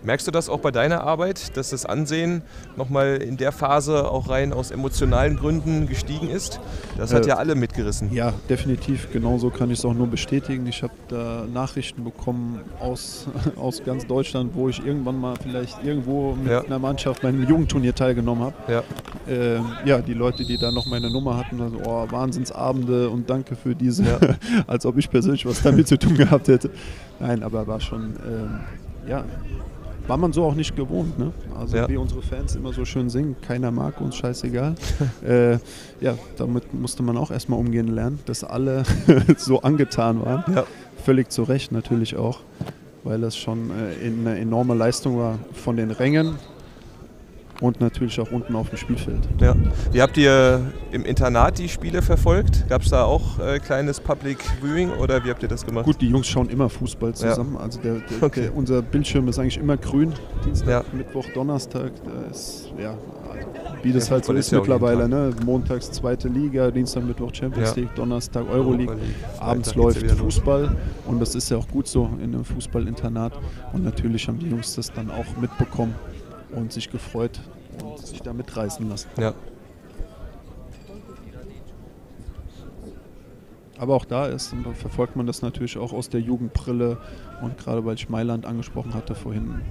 Merkst du das auch bei deiner Arbeit, dass das Ansehen nochmal in der Phase auch rein aus emotionalen Gründen gestiegen ist? Das hat äh, ja alle mitgerissen. Ja, definitiv. Genauso kann ich es auch nur bestätigen. Ich habe da Nachrichten bekommen aus, aus ganz Deutschland, wo ich irgendwann mal vielleicht irgendwo mit ja. einer Mannschaft bei einem Jugendturnier teilgenommen habe. Ja. Äh, ja, die Leute, die da noch meine Nummer hatten, also, oh, Wahnsinnsabende und danke für diese, ja. als ob ich persönlich was damit zu tun gehabt hätte. Nein, aber war schon, ähm, ja... War man so auch nicht gewohnt, ne? Also ja. wie unsere Fans immer so schön singen, keiner mag uns, scheißegal. äh, ja, damit musste man auch erstmal umgehen lernen, dass alle so angetan waren. Ja. Völlig zu Recht natürlich auch, weil das schon äh, eine enorme Leistung war von den Rängen und natürlich auch unten auf dem Spielfeld. Ja. Wie habt ihr im Internat die Spiele verfolgt? Gab es da auch äh, kleines Public Viewing oder wie habt ihr das gemacht? Gut, die Jungs schauen immer Fußball zusammen. Ja. Also der, der, okay. der, unser Bildschirm ist eigentlich immer grün. Dienstag, ja. Mittwoch, Donnerstag. Da ist, ja, also, wie das ja, halt Fußball so ist, ist ja mittlerweile. Ne? Montags zweite Liga, Dienstag, Mittwoch Champions ja. League, Donnerstag Euroleague. Abends läuft Fußball los. Und das ist ja auch gut so in einem Fußballinternat. Und natürlich haben die Jungs das dann auch mitbekommen und sich gefreut und sich da mitreißen lassen. Ja. Aber auch da ist, und da verfolgt man das natürlich auch aus der Jugendbrille, und gerade weil ich Mailand angesprochen hatte vorhin,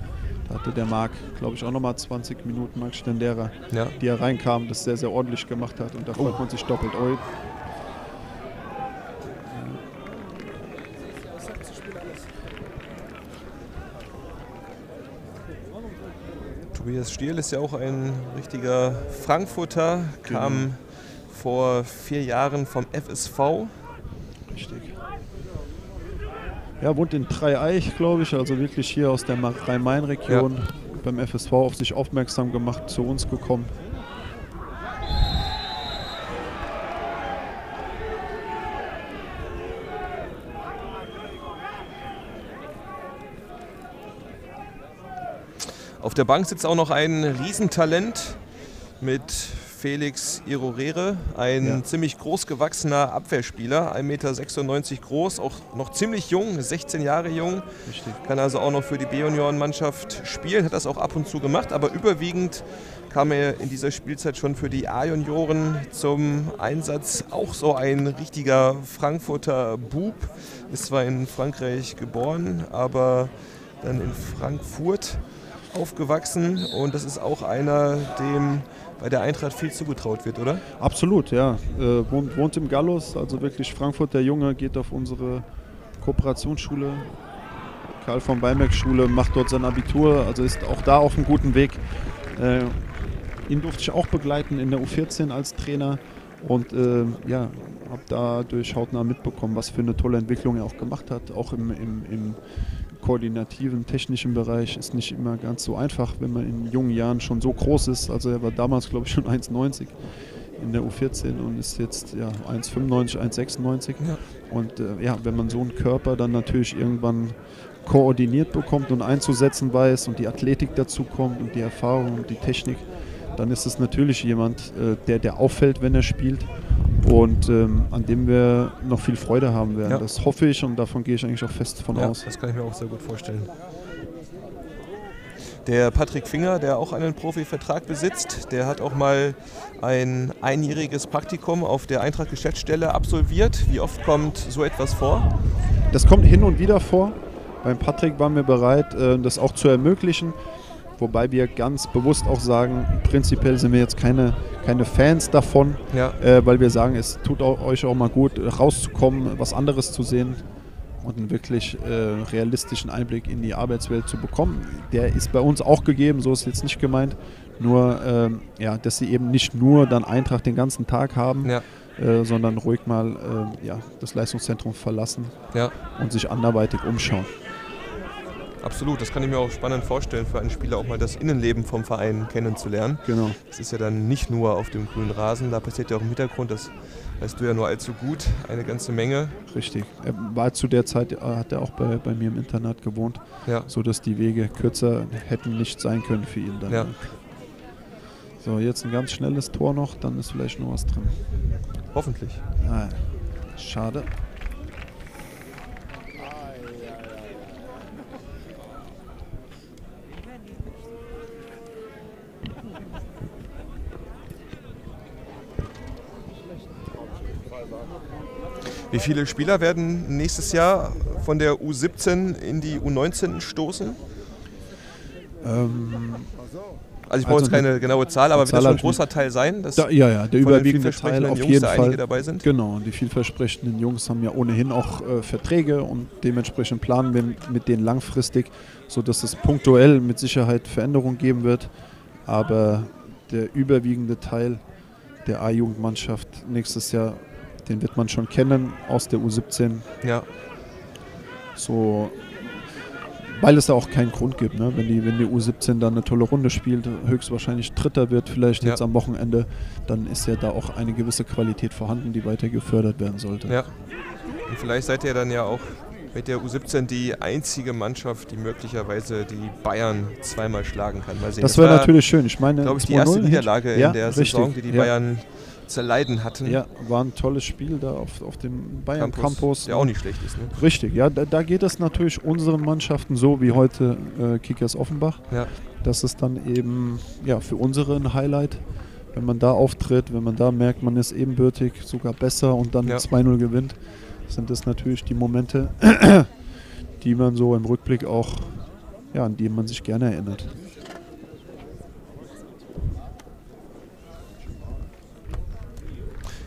da hatte der Marc, glaube ich, auch nochmal zwanzig Minuten, Marc Stendera, ja. die er reinkam, das sehr, sehr ordentlich gemacht hat, und da freut oh. man sich doppelt. Oh. Tobias Stiel ist ja auch ein richtiger Frankfurter, kam genau. vor vier Jahren vom F S V. Richtig. Ja, wohnt in Dreieich, glaube ich, also wirklich hier aus der Rhein-Main-Region, ja. beim F S V auf sich aufmerksam gemacht, zu uns gekommen. Auf der Bank sitzt auch noch ein Riesentalent mit Felix Irorere, ein ja. ziemlich großgewachsener Abwehrspieler, ein Meter sechsundneunzig groß, auch noch ziemlich jung, sechzehn Jahre jung. Richtig. Kann also auch noch für die B-Juniorenmannschaft spielen, hat das auch ab und zu gemacht, aber überwiegend kam er in dieser Spielzeit schon für die A-Junioren zum Einsatz. Auch so ein richtiger Frankfurter Bub, ist zwar in Frankreich geboren, aber dann in Frankfurt aufgewachsen, und das ist auch einer, dem bei der Eintracht viel zugetraut wird, oder? Absolut, ja. Äh, wohnt, wohnt im Gallus, also wirklich Frankfurt, der Junge, geht auf unsere Kooperationsschule, Karl von Beimeck Schule, macht dort sein Abitur, also ist auch da auf einem guten Weg. Äh, ihn durfte ich auch begleiten in der U vierzehn als Trainer, und äh, ja, habe dadurch hautnah mitbekommen, was für eine tolle Entwicklung er auch gemacht hat, auch im, im, im koordinativen, technischen Bereich ist nicht immer ganz so einfach, wenn man in jungen Jahren schon so groß ist. Also er war damals, glaube ich, schon eins neunzig in der U vierzehn und ist jetzt ja, eins fünfundneunzig, eins sechsundneunzig. Ja. Und äh, ja, wenn man so einen Körper dann natürlich irgendwann koordiniert bekommt und einzusetzen weiß und die Athletik dazu kommt und die Erfahrung und die Technik, dann ist es natürlich jemand, äh, der, der auffällt, wenn er spielt und ähm, an dem wir noch viel Freude haben werden. Ja. Das hoffe ich und davon gehe ich eigentlich auch fest von ja, aus. Das kann ich mir auch sehr gut vorstellen. Der Patrick Finger, der auch einen Profivertrag besitzt, der hat auch mal ein einjähriges Praktikum auf der Eintracht-Geschäftsstelle absolviert. Wie oft kommt so etwas vor? Das kommt hin und wieder vor. Beim Patrick waren wir bereit, das auch zu ermöglichen. Wobei wir ganz bewusst auch sagen, prinzipiell sind wir jetzt keine, keine Fans davon, ja. äh, weil wir sagen, es tut auch, euch auch mal gut, rauszukommen, was anderes zu sehen und einen wirklich äh, realistischen Einblick in die Arbeitswelt zu bekommen. Der ist bei uns auch gegeben, so ist jetzt nicht gemeint, nur ähm, ja, dass sie eben nicht nur dann Eintracht den ganzen Tag haben, ja. äh, sondern ruhig mal äh, ja, das Leistungszentrum verlassen ja. und sich anderweitig umschauen. Absolut, das kann ich mir auch spannend vorstellen, für einen Spieler auch mal das Innenleben vom Verein kennenzulernen. Genau. Das ist ja dann nicht nur auf dem grünen Rasen, da passiert ja auch im Hintergrund, das weißt du ja nur allzu gut, eine ganze Menge. Richtig, er war zu der Zeit, hat er auch bei, bei mir im Internat gewohnt, ja. sodass die Wege kürzer hätten nicht sein können für ihn dann. Ja. So, jetzt ein ganz schnelles Tor noch, dann ist vielleicht noch was drin. Hoffentlich. Ah, schade. Wie viele Spieler werden nächstes Jahr von der U siebzehn in die U neunzehn stoßen? Ähm, also ich brauche also jetzt keine genaue Zahl, aber Zahl wird das ein großer Teil sein? Dass da, ja, ja, der überwiegende Teil auf Jungs jeden da Fall. Dabei sind? Genau, und die vielversprechenden Jungs haben ja ohnehin auch äh, Verträge und dementsprechend planen wir mit denen langfristig, sodass es punktuell mit Sicherheit Veränderungen geben wird, aber der überwiegende Teil der A-Jugendmannschaft nächstes Jahr, den wird man schon kennen aus der U siebzehn. Ja. So, weil es da auch keinen Grund gibt, ne? Wenn die, wenn die U siebzehn dann eine tolle Runde spielt, höchstwahrscheinlich Dritter wird, vielleicht ja. jetzt am Wochenende, dann ist ja da auch eine gewisse Qualität vorhanden, die weiter gefördert werden sollte. Ja. Und vielleicht seid ihr dann ja auch mit der U siebzehn die einzige Mannschaft, die möglicherweise die Bayern zweimal schlagen kann. Mal sehen. Das, das wäre natürlich schön. Ich meine, glaube ich, die erste Niederlage ja, in der richtig. Saison, die die ja. Bayern zerleiden hatten. Ja, war ein tolles Spiel da auf, auf dem Bayern Campus, Campus. Der auch nicht schlecht ist. Ne? Richtig, ja, da, da geht es natürlich unseren Mannschaften so wie heute äh, Kickers Offenbach. Ja. Das ist dann eben ja, für unsere ein Highlight, wenn man da auftritt, wenn man da merkt, man ist ebenbürtig, sogar besser und dann ja. zwei null gewinnt, sind das natürlich die Momente, die man so im Rückblick auch, ja, an die man sich gerne erinnert.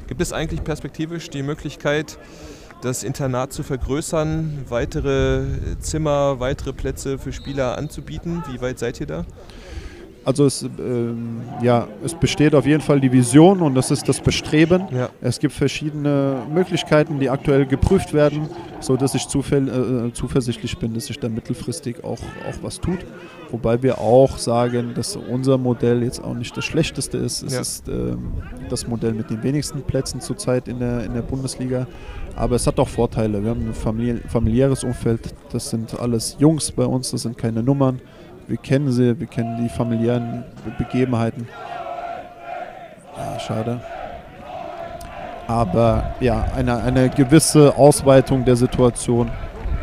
Gibt es eigentlich perspektivisch die Möglichkeit, das Internat zu vergrößern, weitere Zimmer, weitere Plätze für Spieler anzubieten? Wie weit seid ihr da? Also es, ähm, ja, es besteht auf jeden Fall die Vision und das ist das Bestreben. Ja. Es gibt verschiedene Möglichkeiten, die aktuell geprüft werden, sodass ich zufäll- äh, zuversichtlich bin, dass sich da mittelfristig auch, auch was tut. Wobei wir auch sagen, dass unser Modell jetzt auch nicht das schlechteste ist. Es ja. ist ähm, das Modell mit den wenigsten Plätzen zurzeit in der, in der Bundesliga. Aber es hat auch Vorteile. Wir haben ein famili- familiäres Umfeld. Das sind alles Jungs bei uns, das sind keine Nummern. Wir kennen sie, wir kennen die familiären Begebenheiten. Ja, schade. Aber ja, eine, eine gewisse Ausweitung der Situation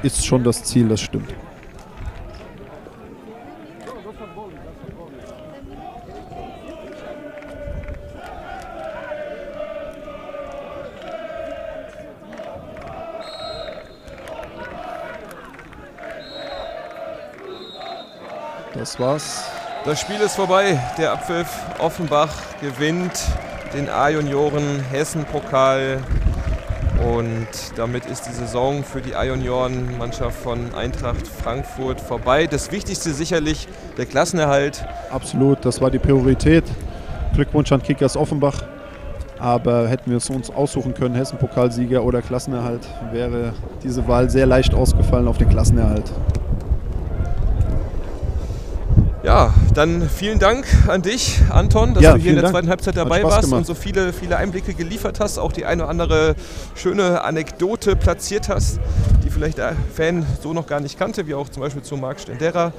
ist schon das Ziel, das stimmt. Das war's. Das Spiel ist vorbei. Der Abpfiff. Offenbach gewinnt den A-Junioren Hessen-Pokal. Und damit ist die Saison für die A-Junioren-Mannschaft von Eintracht Frankfurt vorbei. Das Wichtigste sicherlich der Klassenerhalt. Absolut, das war die Priorität. Glückwunsch an Kickers Offenbach. Aber hätten wir es uns aussuchen können, Hessen-Pokalsieger oder Klassenerhalt, wäre diese Wahl sehr leicht ausgefallen auf den Klassenerhalt. Ja, dann vielen Dank an dich, Anton, dass ja, du hier in der Dank. zweiten Halbzeit dabei warst gemacht. und so viele, viele Einblicke geliefert hast, auch die eine oder andere schöne Anekdote platziert hast, die vielleicht der Fan so noch gar nicht kannte, wie auch zum Beispiel zu Marc Stendera.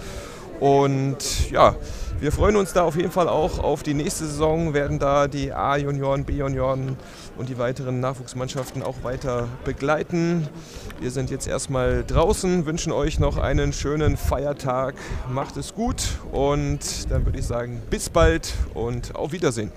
Und ja, wir freuen uns da auf jeden Fall auch auf die nächste Saison, werden da die A-Junioren, B-Junioren und die weiteren Nachwuchsmannschaften auch weiter begleiten. Wir sind jetzt erstmal draußen, wünschen euch noch einen schönen Feiertag, macht es gut und dann würde ich sagen, bis bald und auf Wiedersehen.